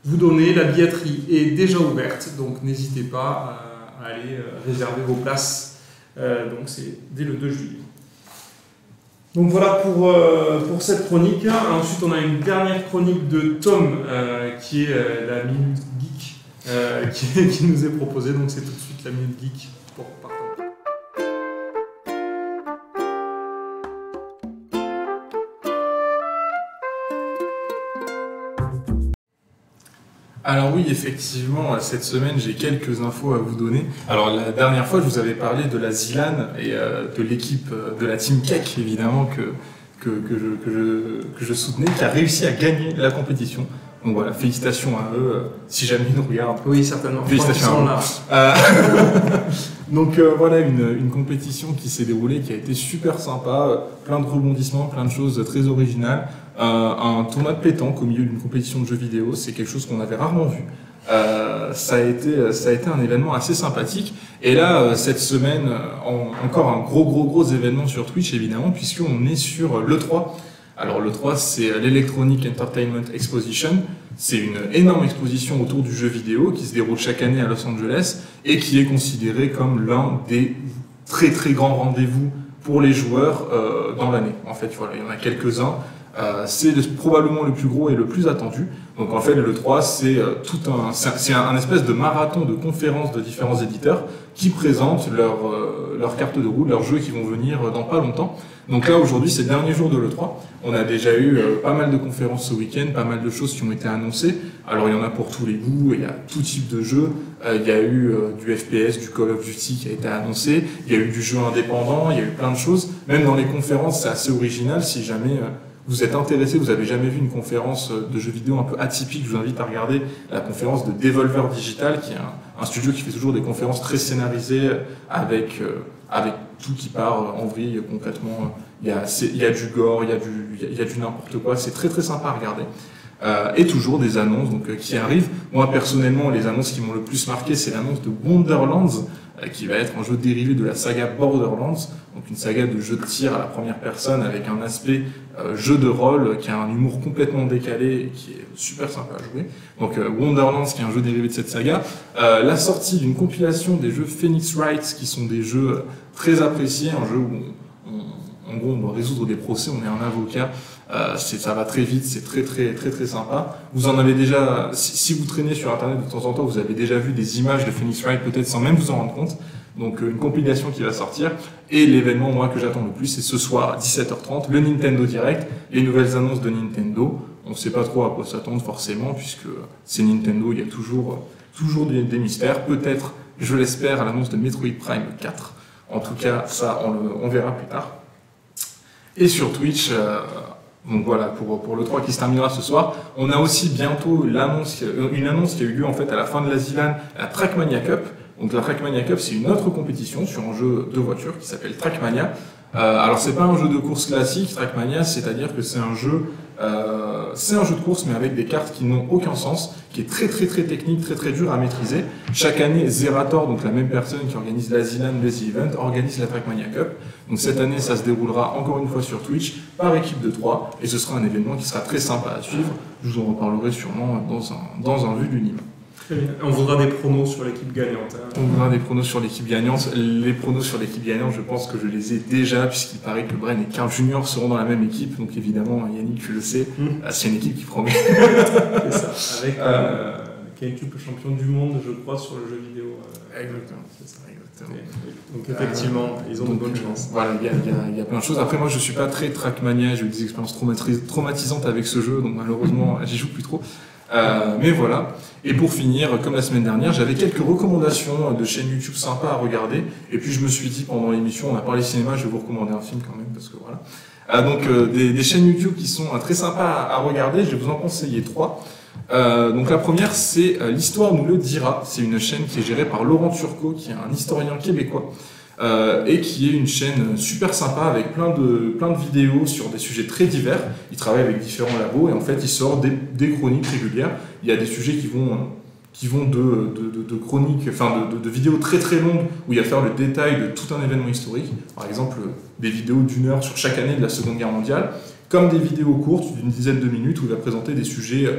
vous donner. La billetterie est déjà ouverte, donc n'hésitez pas à aller réserver vos places, euh, donc c'est dès le deux juillet. Donc voilà pour, euh, pour cette chronique. Ensuite on a une dernière chronique de Tom, euh, qui est euh, la Minute Geek, euh, qui, qui nous est proposée, donc c'est tout de suite la Minute Geek pour partir. Alors oui, effectivement, cette semaine, j'ai quelques infos à vous donner. Alors la dernière fois, je vous avais parlé de la Zilane et euh, de l'équipe de la Team K Q, évidemment, que, que, que, je, que, je, que je soutenais, qui a réussi à gagner la compétition. Donc voilà, félicitations à eux, euh, si jamais ils nous regardent. Oui, certainement. Félicitations à eux. Euh, donc euh, voilà, une, une compétition qui s'est déroulée, qui a été super sympa, plein de rebondissements, plein de choses très originales. Euh, un tournoi de pétanque au milieu d'une compétition de jeux vidéo, c'est quelque chose qu'on avait rarement vu. Euh, ça a été, ça a été un événement assez sympathique. Et là, cette semaine, en, encore un gros, gros, gros événement sur Twitch, évidemment, puisqu'on est sur l'E trois. Alors l'E trois, c'est l'Electronic Entertainment Exposition. C'est une énorme exposition autour du jeu vidéo qui se déroule chaque année à Los Angeles et qui est considérée comme l'un des très, très grands rendez-vous pour les joueurs euh, dans l'année. En fait, voilà, il y en a quelques-uns. Euh, c'est probablement le plus gros et le plus attendu. Donc en fait le E trois c'est euh, tout un, c'est un, un espèce de marathon de conférences de différents éditeurs qui présentent leur, euh, leur carte de route, leurs jeux qui vont venir dans pas longtemps. Donc là aujourd'hui c'est le dernier jour de l'E trois, on a déjà eu euh, pas mal de conférences ce week-end, pas mal de choses qui ont été annoncées. Alors il y en a pour tous les goûts, il y a tout type de jeu, euh, il y a eu euh, du F P S, du Call of Duty qui a été annoncé, il y a eu du jeu indépendant, il y a eu plein de choses. Même dans les conférences c'est assez original, si jamais euh, vous êtes intéressé, vous avez jamais vu une conférence de jeux vidéo un peu atypique, je vous invite à regarder la conférence de Devolver Digital, qui est un, un studio qui fait toujours des conférences très scénarisées avec, euh, avec tout qui part en vrille concrètement. Il y a, il y a du gore, il y a du, il y a du n'importe quoi, c'est très très sympa à regarder. Euh, et toujours des annonces donc, euh, qui arrivent. Moi personnellement, les annonces qui m'ont le plus marqué, c'est l'annonce de Wonderlands, qui va être un jeu dérivé de la saga Borderlands, donc une saga de jeu de tir à la première personne avec un aspect euh, jeu de rôle qui a un humour complètement décalé et qui est super sympa à jouer. Donc euh, Wonderlands qui est un jeu dérivé de cette saga. Euh, la sortie d'une compilation des jeux Phoenix Wright qui sont des jeux très appréciés, un jeu où on, on, en gros on doit résoudre des procès, on est un avocat. Euh, ça va très vite, c'est très très très très sympa. Vous en avez déjà, si, si vous traînez sur internet de temps en temps, vous avez déjà vu des images de Phoenix Wright peut-être sans même vous en rendre compte. Donc euh, une compilation qui va sortir. Et l'événement moi que j'attends le plus, c'est ce soir à dix-sept heures trente, le Nintendo Direct, les nouvelles annonces de Nintendo. On ne sait pas trop à quoi s'attendre forcément, puisque c'est Nintendo, il y a toujours, toujours des, des mystères. Peut-être, je l'espère, à l'annonce de Metroid Prime quatre. En tout cas, ça on, le, on verra plus tard. Et sur Twitch... Euh, Donc voilà, pour, pour l'E trois qui se terminera ce soir. On a aussi bientôt l'annonce, une annonce qui a eu lieu en fait à la fin de la Zilane, la Trackmania Cup. Donc la Trackmania Cup, c'est une autre compétition sur un jeu de voiture qui s'appelle Trackmania. Euh, alors c'est pas un jeu de course classique, Trackmania, c'est-à-dire que c'est un jeu, euh, c'est un jeu de course mais avec des cartes qui n'ont aucun sens, qui est très très très technique, très très dur à maîtriser. Chaque année, Zerator, donc la même personne qui organise la Zilane, les events, organise la Trackmania Cup. Donc cette année, ça se déroulera encore une fois sur Twitch par équipe de trois et ce sera un événement qui sera très sympa à suivre. Je vous en reparlerai sûrement dans un dans un Vue du Nîmes. On voudra des pronos sur l'équipe gagnante. Hein. On voudra des pronos sur l'équipe gagnante. Les pronos sur l'équipe gagnante, je pense que je les ai déjà, puisqu'il paraît que Bren et Carl Junior seront dans la même équipe. Donc évidemment, Yannick, tu le sais, mmh. c'est une équipe qui promet. C'est ça, avec euh, K Q, champion du monde, je crois, sur le jeu vidéo. Euh, exactement, c'est ça. Donc effectivement, euh, ils ont de bonnes chances. Voilà, il y a, y, a, y a plein de choses. Après moi, je suis pas très Trackmania, j'ai eu des expériences traumatis traumatisantes avec ce jeu, donc malheureusement, j'y joue plus trop. Euh, mais voilà. Et pour finir, comme la semaine dernière, j'avais quelques recommandations de chaînes YouTube sympas à regarder. Et puis je me suis dit, pendant l'émission, on a parlé cinéma, je vais vous recommander un film quand même, parce que voilà. Euh, donc euh, des, des chaînes YouTube qui sont euh, très sympas à, à regarder, je vais vous en conseiller trois. Euh, donc la première, c'est euh, L'histoire nous le dira. C'est une chaîne qui est gérée par Laurent Turcot, qui est un historien québécois. Euh, et qui est une chaîne super sympa avec plein de, plein de vidéos sur des sujets très divers. Il travaille avec différents labos et en fait il sort des, des chroniques régulières. Il y a des sujets qui vont, qui vont de, de, de, de chroniques, enfin de, de, de vidéos très très longues où il va faire le détail de tout un événement historique. Par exemple des vidéos d'une heure sur chaque année de la Seconde Guerre mondiale, comme des vidéos courtes d'une dizaine de minutes où il va présenter des sujets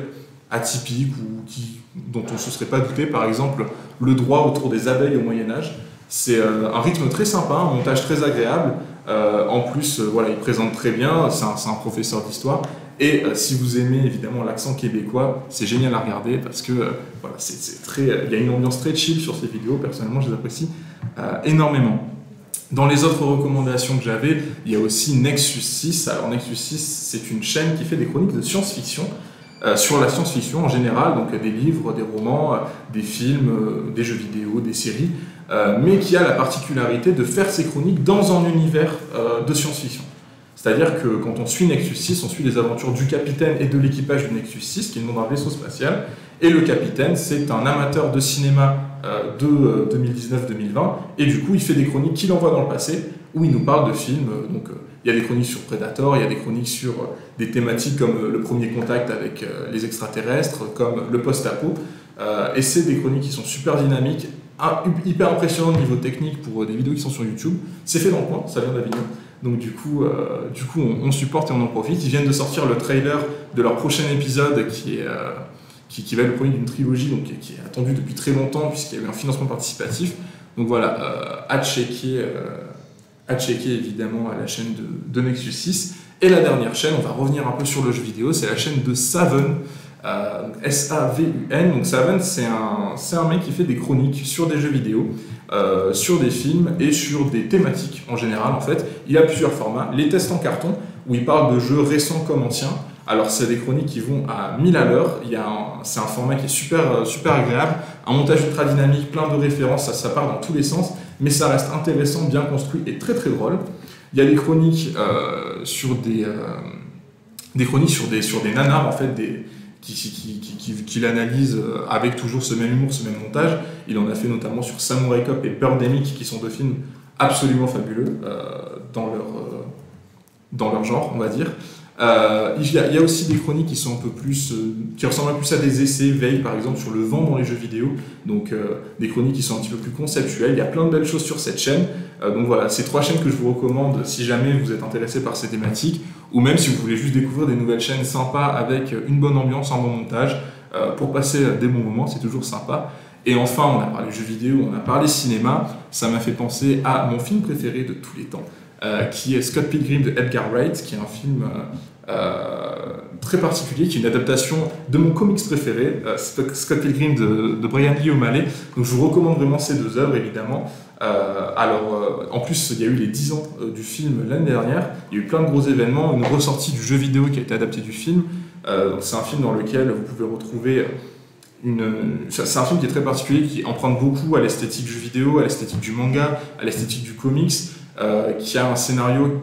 atypiques ou qui, dont on ne se serait pas douté. Par exemple le droit autour des abeilles au Moyen-Âge. C'est un rythme très sympa, un montage très agréable. Euh, en plus, euh, voilà, il présente très bien, c'est un, un professeur d'histoire. Et euh, si vous aimez évidemment l'accent québécois, c'est génial à regarder parce que euh, voilà, c'est très, euh, il y a une ambiance très chill sur ces vidéos. Personnellement, je les apprécie euh, énormément. Dans les autres recommandations que j'avais, il y a aussi Nexus six. Alors Nexus six, c'est une chaîne qui fait des chroniques de science-fiction. Euh, sur la science-fiction en général, donc euh, des livres, des romans, euh, des films, euh, des jeux vidéo, des séries, euh, mais qui a la particularité de faire ses chroniques dans un univers euh, de science-fiction. C'est-à-dire que quand on suit Nexus six, on suit les aventures du capitaine et de l'équipage du Nexus six, qui est dans un vaisseau spatial, et le capitaine, c'est un amateur de cinéma euh, de euh, deux mille dix-neuf deux mille vingt, et du coup, il fait des chroniques qu'il envoie dans le passé, où il nous parle de films, euh, donc... Euh, il y a des chroniques sur Predator, il y a des chroniques sur des thématiques comme le premier contact avec les extraterrestres, comme le post-apo. Et c'est des chroniques qui sont super dynamiques, hyper impressionnantes au niveau technique pour des vidéos qui sont sur YouTube. C'est fait dans le coin, ça vient d'Avignon. Donc du coup, euh, du coup on, on supporte et on en profite. Ils viennent de sortir le trailer de leur prochain épisode qui est... Euh, qui, qui va être le premier d'une trilogie, donc qui est, qui est attendue depuis très longtemps puisqu'il y a eu un financement participatif. Donc voilà, euh, à checker... Euh, à checker évidemment à la chaîne de, de Nexus six Et la dernière chaîne, on va revenir un peu sur le jeu vidéo, c'est la chaîne de SAVUN, euh, S A V U N. Donc SAVUN, c'est un, un mec qui fait des chroniques sur des jeux vidéo, euh, sur des films et sur des thématiques en général en fait. Il a plusieurs formats, les tests en carton, où il parle de jeux récents comme anciens. Alors c'est des chroniques qui vont à mille à l'heure, c'est un format qui est super, super agréable, un montage ultra dynamique, plein de références, ça, ça part dans tous les sens, mais ça reste intéressant, bien construit et très très drôle. Il y a des chroniques euh, sur des, euh, des chroniques sur des, sur des nanars en fait, des, qui, qui, qui, qui, qui, qui l'analysent avec toujours ce même humour, ce même montage. Il en a fait notamment sur Samurai Cop et Birdemic, qui sont deux films absolument fabuleux euh, dans, leur, euh, dans leur genre, on va dire. Euh, il, y a, il y a aussi des chroniques qui sont un peu plus, euh, qui ressemblent plus à des essais veille par exemple sur le vent dans les jeux vidéo, donc euh, des chroniques qui sont un petit peu plus conceptuelles. Il y a plein de belles choses sur cette chaîne, euh, donc voilà, c'est trois chaînes que je vous recommande si jamais vous êtes intéressé par ces thématiques, ou même si vous voulez juste découvrir des nouvelles chaînes sympas avec une bonne ambiance, un bon montage, euh, pour passer des bons moments, c'est toujours sympa. Et enfin, on a parlé jeux vidéo, on a parlé cinéma, ça m'a fait penser à mon film préféré de tous les temps, Euh, qui est Scott Pilgrim de Edgar Wright, qui est un film euh, euh, très particulier, qui est une adaptation de mon comics préféré, euh, Scott Pilgrim de, de Brian Lee O'Malley. Donc je vous recommande vraiment ces deux œuvres, évidemment. Euh, alors, euh, en plus, il y a eu les dix ans euh, du film l'année dernière, il y a eu plein de gros événements, une ressortie du jeu vidéo qui a été adaptée du film. Euh, c'est un film dans lequel vous pouvez retrouver... C'est un film qui est très particulier, qui emprunte beaucoup à l'esthétique du jeu vidéo, à l'esthétique du manga, à l'esthétique du comics, Euh, qui a un scénario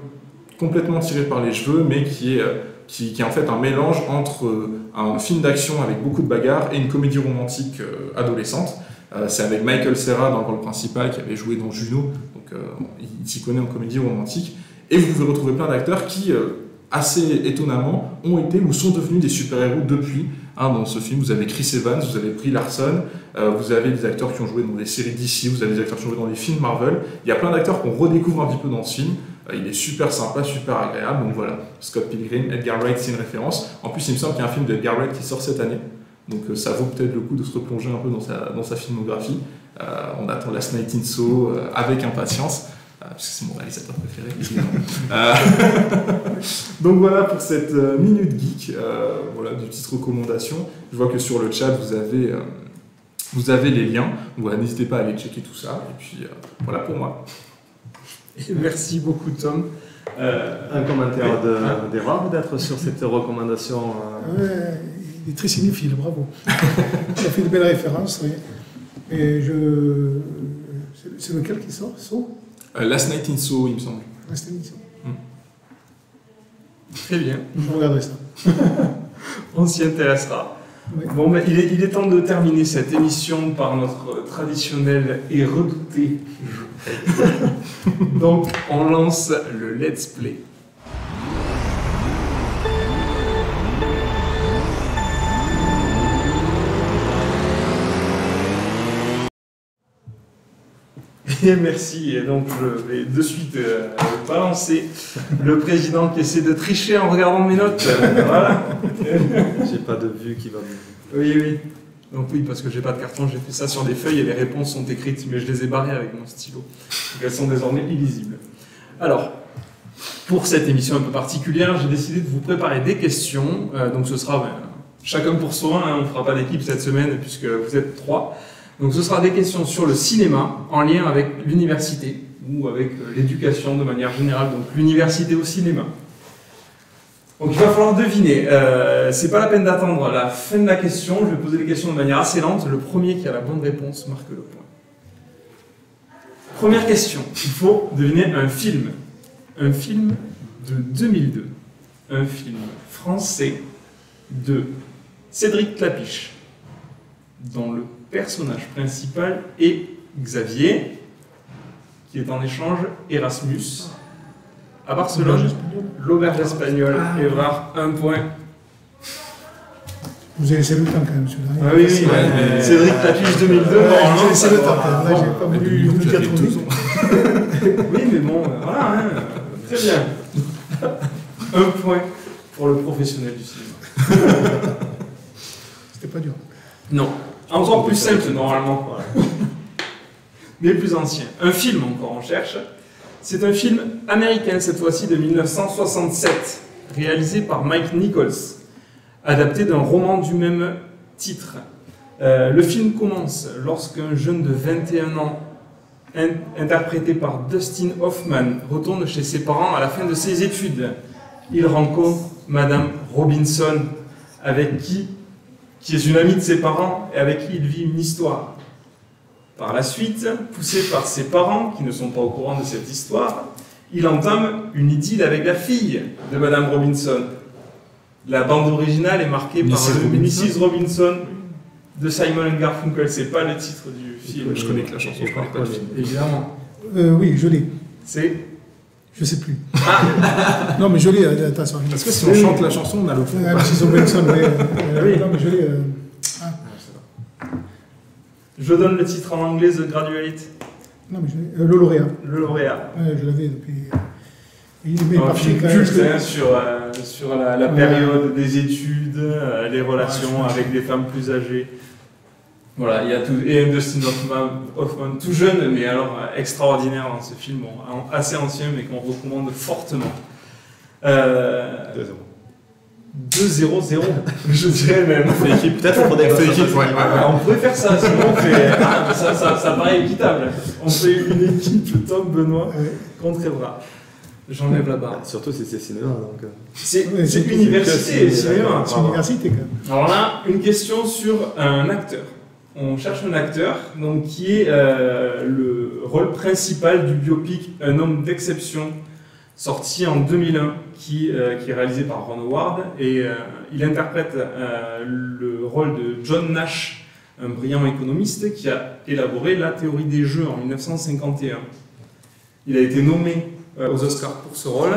complètement tiré par les cheveux, mais qui est, qui, qui est en fait un mélange entre un film d'action avec beaucoup de bagarres et une comédie romantique euh, adolescente. Euh, c'est avec Michael Cera dans le rôle principal, qui avait joué dans Juno, donc euh, il s'y connaît en comédie romantique. Et vous pouvez retrouver plein d'acteurs qui, euh, assez étonnamment, ont été ou sont devenus des super-héros depuis. Hein, dans ce film, vous avez Chris Evans, vous avez Brie Larson, euh, vous avez des acteurs qui ont joué dans des séries D C, vous avez des acteurs qui ont joué dans des films Marvel. Il y a plein d'acteurs qu'on redécouvre un petit peu dans ce film. Euh, il est super sympa, super agréable. Donc voilà, Scott Pilgrim, Edgar Wright, c'est une référence. En plus, il me semble qu'il y a un film d'Edgar Wright qui sort cette année. Donc euh, ça vaut peut-être le coup de se replonger un peu dans sa, dans sa filmographie. Euh, on attend Last Night in Soho euh, avec impatience. Parce que c'est mon réalisateur préféré. euh, donc voilà pour cette minute geek, euh, voilà, des petites recommandations. Je vois que sur le chat vous avez, euh, vous avez les liens, voilà, n'hésitez pas à aller checker tout ça, et puis euh, voilà pour moi. Et merci beaucoup Tom. Euh, un commentaire oui. d'Evrard de, peut-être sur cette recommandation euh... ouais, il est très cinéphile, bravo. Ça fait de belles références, oui. Et je... C'est lequel qui sort, so Last Night in Soho, il me semble. Last Night in Soho. Mm. Très bien. Je regarderai ça. On s'y intéressera. Oui. Bon, ben, il, est, il est temps de terminer cette émission par notre traditionnel et redouté jeu. Donc, on lance le Let's Play. Et merci, et donc je vais de suite euh, balancer le président qui essaie de tricher en regardant mes notes. Voilà. J'ai pas de vue qui va me... Oui, oui. Donc oui, parce que j'ai pas de carton, j'ai fait ça sur des feuilles et les réponses sont écrites, mais je les ai barrées avec mon stylo. Donc elles sont désormais illisibles. Alors, pour cette émission un peu particulière, j'ai décidé de vous préparer des questions. Euh, donc ce sera ben, chacun pour soi, hein, on fera pas d'équipe cette semaine puisque vous êtes trois. Donc ce sera des questions sur le cinéma, en lien avec l'université, ou avec l'éducation de manière générale, donc l'université au cinéma. Donc il va falloir deviner, euh, c'est pas la peine d'attendre la fin de la question, je vais poser les questions de manière assez lente, le premier qui a la bonne réponse marque le point. Première question, il faut deviner un film. Un film de deux mille deux, un film français de Cédric Clapiche, dans le personnage principal est Xavier, qui est en échange Erasmus à Barcelone. L'auberge espagnole, ah, Evrard, un point. Vous avez laissé le temps quand même, celui-là. Ah oui, oui, ouais, Cédric Clapiche deux mille deux. Vous avez laissé le temps quand même, j'ai pas voulu vous dire tout. Oui, mais bon, voilà, hein, très bien. Un point pour le professionnel du cinéma. C'était pas dur. Non. Encore plus simple, normalement. Voilà. Mais plus ancien. Un film, encore, on cherche. C'est un film américain, cette fois-ci, de mille neuf cent soixante-sept. réalisé par Mike Nichols, adapté d'un roman du même titre. Euh, le film commence lorsqu'un jeune de vingt et un ans, in interprété par Dustin Hoffman, retourne chez ses parents à la fin de ses études. Il rencontre Madame Robinson, avec qui, qui est une amie de ses parents et avec qui il vit une histoire. Par la suite, poussé par ses parents, qui ne sont pas au courant de cette histoire, il entame une idylle avec la fille de Madame Robinson. La bande originale est marquée par Missus Robinson de Simon and Garfunkel. C'est pas le titre du film. Je connais que la chanson, je connais pas le film. Évidemment. Euh, oui, je l'ai. C'est... Je sais plus. Ah. Non, mais je l'ai. Euh, Parce que si on chante la chanson, on a le fond. Ah, Missus Robinson, mais, euh, euh, oui. Non, mais je l'ai. Euh... Ah. Je donne le titre en anglais, The Graduate. Non, mais je l'ai. Euh, le lauréat. Le lauréat. Ouais, je l'avais depuis... Il met un film culte hein, sur, euh, sur la, la ouais. période des études, euh, les relations ouais, avec des femmes plus âgées. Voilà, il y a tout, et Dustin Hoffman, Hoffman, tout jeune, mais alors extraordinaire hein, ce film, bon, assez ancien, mais qu'on recommande fortement. Euh, deux zéro zéro, je dirais même. Peut-être on pourrait faire équipe, ouais, ouais, ouais. On pourrait faire ça, sinon on fait, ah, ça, ça, ça paraît équitable. On fait une équipe Tom Benoît contre Evrard. J'enlève la barre. Surtout si c'est cinéma. C'est université, cinéma. C'est université, quand même. Alors là, une question sur un acteur. On cherche un acteur donc, qui est euh, le rôle principal du biopic Un homme d'exception, sorti en deux mille un, qui, euh, qui est réalisé par Ron Howard. Et euh, il interprète euh, le rôle de John Nash, un brillant économiste qui a élaboré la théorie des jeux en mille neuf cent cinquante et un. Il a été nommé aux Oscars pour ce rôle,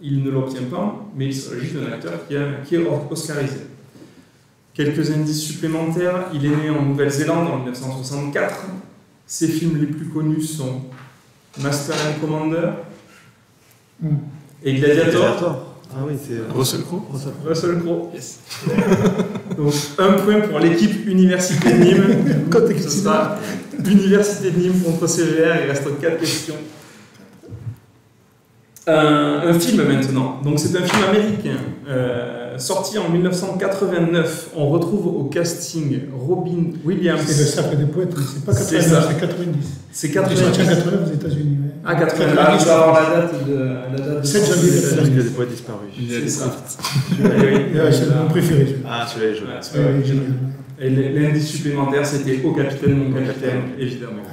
il ne l'obtient pas, mais il s'agit d'un acteur qui, a, qui est oscarisé. Quelques indices supplémentaires, il est né en Nouvelle-Zélande en mille neuf cent soixante-quatre, ses films les plus connus sont Master and Commander mm. et Gladiator. Ah oui, c'est Russell Crowe. Russell, Russell Crowe, yes. Donc un point pour l'équipe Université de Nîmes, côté ce sera Université de Nîmes contre C G R, il reste quatre questions. Euh, un film maintenant, donc c'est un film américain, euh, sorti en mille neuf cent quatre-vingt-neuf, on retrouve au casting Robin Williams. C'est le cercle des poètes, c'est pas quatre-vingt-neuf, c'est quatre-vingt-dix. C'est quatre-vingt-dix aux États-Unis. Ah, quatre-vingt-dix, ah, je vais avoir la date de. La date de sept janvier. Le cercle des poètes disparu. C'est ça. C'est mon préféré. Ah, celui-là est joli. Et l'indice supplémentaire, c'était Au capitaine, mon capitaine, évidemment.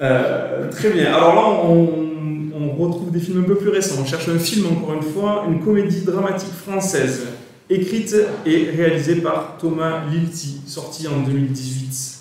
Euh, très bien, alors là, on. on retrouve des films un peu plus récents. On cherche un film, encore une fois, une comédie dramatique française, écrite et réalisée par Thomas Lilti, sortie en deux mille dix-huit.